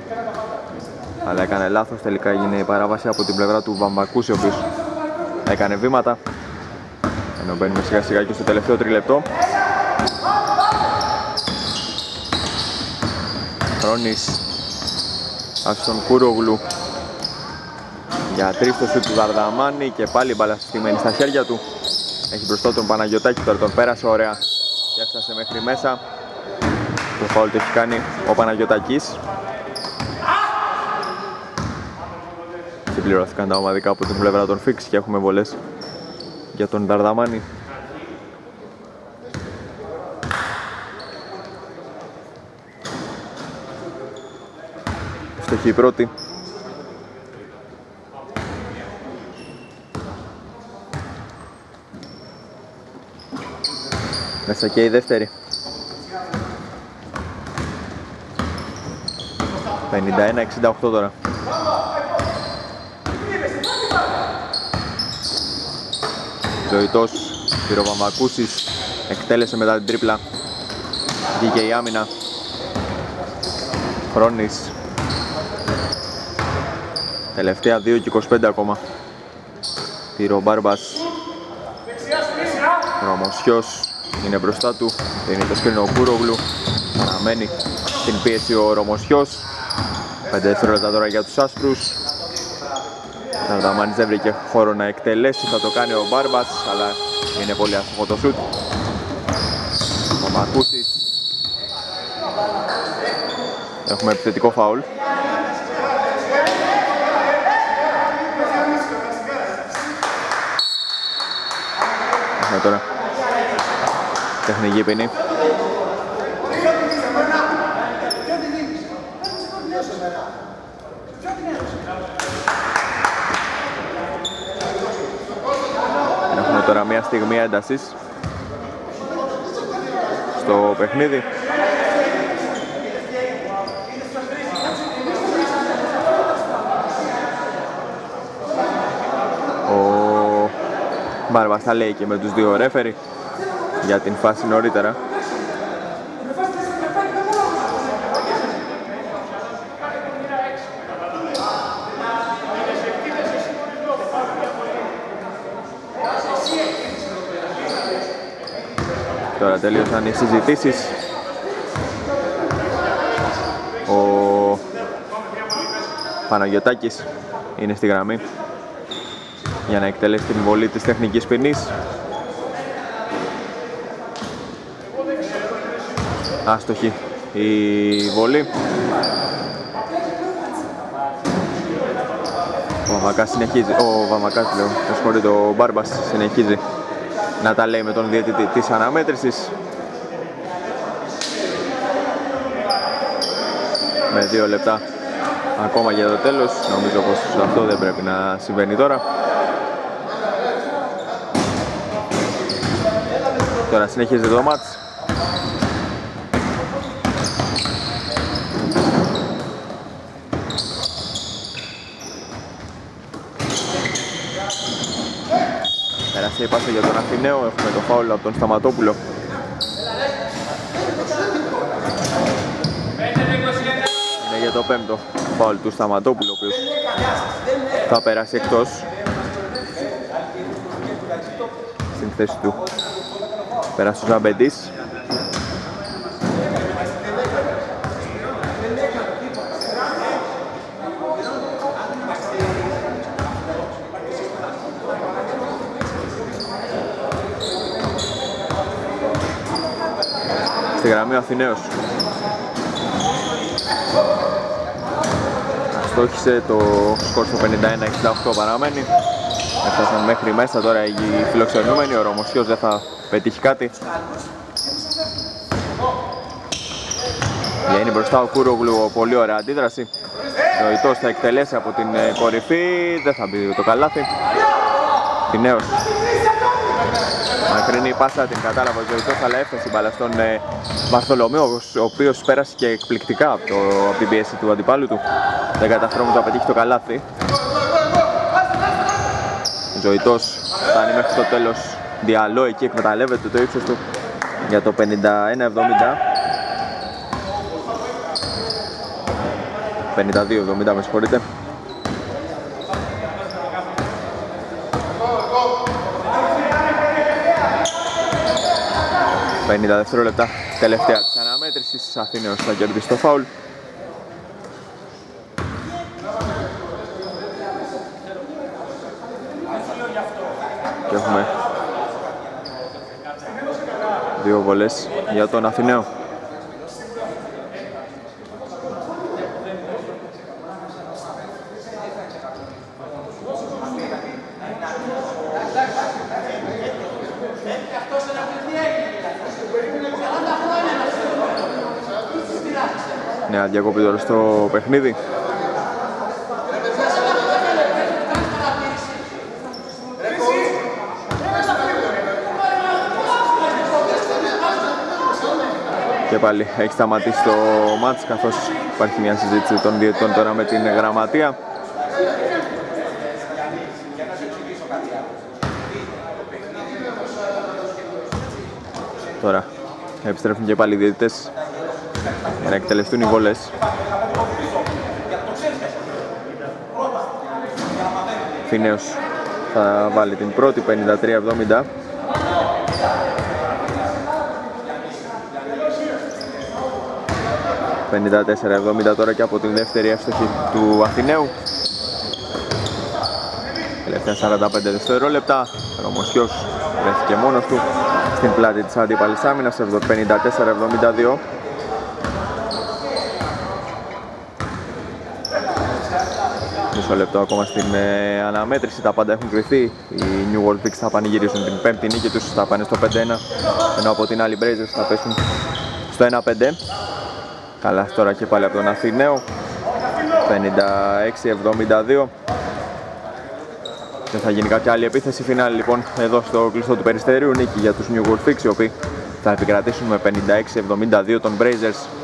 αλλά έκανε λάθος. Τελικά έγινε η παράβαση από την πλευρά του Βαμβακούση, ο οποίος έκανε βήματα. Ενώ μπαίνουμε σιγά σιγά και στο τελευταίο τριλεπτό. Χρόνης άφησε τον Κούρογλου για τρίφτωση του Δαρδαμάνη και πάλι μπάλα στημένη στα χέρια του. Έχει μπροστά τον Παναγιωτάκη, τώρα τον πέρασε ωραία και έφτασε μέχρι μέσα. Το φάουλ το έχει κάνει ο Παναγιωτάκης. Συμπληρώθηκαν τα ομαδικά από την πλευρά των Φίξ και έχουμε βολές για τον Δαρδαμάνη. Φτωχή η πρώτη. Μέσα και η δεύτερη. πενήντα ένα εξήντα οκτώ τώρα. Ζωητός Πυροβαμβακούσης εκτέλεσε μετά την τρίπλα. Βγήκε η άμυνα. Χρόνης. Τελευταία δύο και είκοσι πέντε ακόμα. Πυροβάμπας. Ρωμοσιός είναι μπροστά του, είναι το σκρίνο ο Κούρογλου, αναμένει την πίεση ο Ρωμοσιός. πέντε δευτερόλεπτα τώρα για τους άσπρους. Ο Νταμάνης δεν βρήκε χώρο να εκτελέσει, θα το κάνει ο Μπάρμπας, αλλά είναι πολύ άσχημο το σουτ. Ο Μακούσης. Έχουμε επιθετικό φάουλ. Έχουμε τώρα τεχνική ποινή. Έχουμε τώρα μια στιγμή έντασης στο παιχνίδι. Ο Μπάρβας θα λέει και με τους δύο ρέφερι για την φάση νωρίτερα. Τώρα τελείωσαν οι συζητήσεις. Ο Παναγιωτάκης είναι στη γραμμή για να εκτελέσει την βολή της τεχνικής ποινής. Άστοχη η βολή. Ο Βαμακάς συνεχίζει, ο Βαμακάς λέω, το σχολείο ο Μπάρμπας συνεχίζει να τα λέει με τον διαιτητή της αναμέτρησης. Με δύο λεπτά ακόμα για το τέλος. Νομίζω πως αυτό δεν πρέπει να συμβαίνει τώρα. Τώρα συνεχίζεται το μάτς. Πέρασε η πάσα για τον Αθηναίο, έχουμε το φάουλ από τον Σταματόπουλο. Είναι για το πέμπτο φάουλ του Σταματόπουλου, ο οποίος θα περάσει εκτός στην θέση του. Πέρασε ο Ζαμπεντής. Στη γραμμή ο Αθηναίος. Αστόχησε, το σκορ στο πενήντα ένα εξήντα οκτώ παραμένει. Έφτασαν μέχρι μέσα τώρα οι φιλοξενούμενοι. Ο Ρωμοσιός δεν θα πετύχει κάτι. Βγαίνει μπροστά ο Κούρογλου, πολύ ωραία αντίδραση. Ο Ιτός θα εκτελέσει από την κορυφή, δεν θα μπει το καλάθι. Αθηναίος. Μακρινή πάσα, την κατάλαβε ο Ζωητός, αλλά έφτασε η μπάλα στον ε, Βαρθολομέο, ο οποίος πέρασε και εκπληκτικά από, το, από την πίεση του αντιπάλου του. Δεν καταφέρει να πετύχει το καλάθι. Ο Ζωητός φτάνει μέχρι το τέλος. Διαλό εκεί εκμεταλλεύεται το ύψος του για το πενήντα ένα εβδομήντα. πενήντα δύο εβδομήντα με συγχωρείτε. πενήντα δευτερόλεπτα τελευταία της αναμέτρησης. Αθήναιος θα κερδίσει το φάουλ. Και έχουμε δύο βολές για τον Αθηναίο. Νέα διακόπη τώρα στο παιχνίδι. Και πάλι έχει σταματήσει το μάτς, καθώς υπάρχει μια συζήτηση των διαιτητών τώρα με την γραμματεία. Τώρα επιστρέφουν και πάλι οι διαιτητές για να εκτελεστούν οι βολές. Φινέος θα βάλει την πρώτη, πενήντα τρία εβδομήντα. πενήντα τέσσερα εβδομήντα τώρα και από την δεύτερη εύστοχη του Αθηναίου. Τελευταία σαράντα πέντε δευτερόλεπτα. Ρωμοσιός βρέθηκε μόνος του στην πλάτη της αντίπαλης άμυνας. πενήντα τέσσερα εβδομήντα δύο. Μισό λεπτό ακόμα στην ε, αναμέτρηση. Τα πάντα έχουν κρυφθεί. Οι New World Picks θα πανηγυρίζουν την πέμπτη νίκη τους. Θα πάνε στο πέντε ένα. Ενώ από την άλλη Blazers θα πέσουν στο ένα πέντε. Καλά τώρα και πάλι από τον Αθηναίο. πενήντα έξι εβδομήντα δύο. Δεν θα γίνει κάποια άλλη επίθεση. Φινάλ λοιπόν εδώ στο κλειστό του Περιστερίου. Νίκη για τους New World Picks, οι οποίοι θα επικρατήσουν με πενήντα έξι εβδομήντα δύο των Blazers.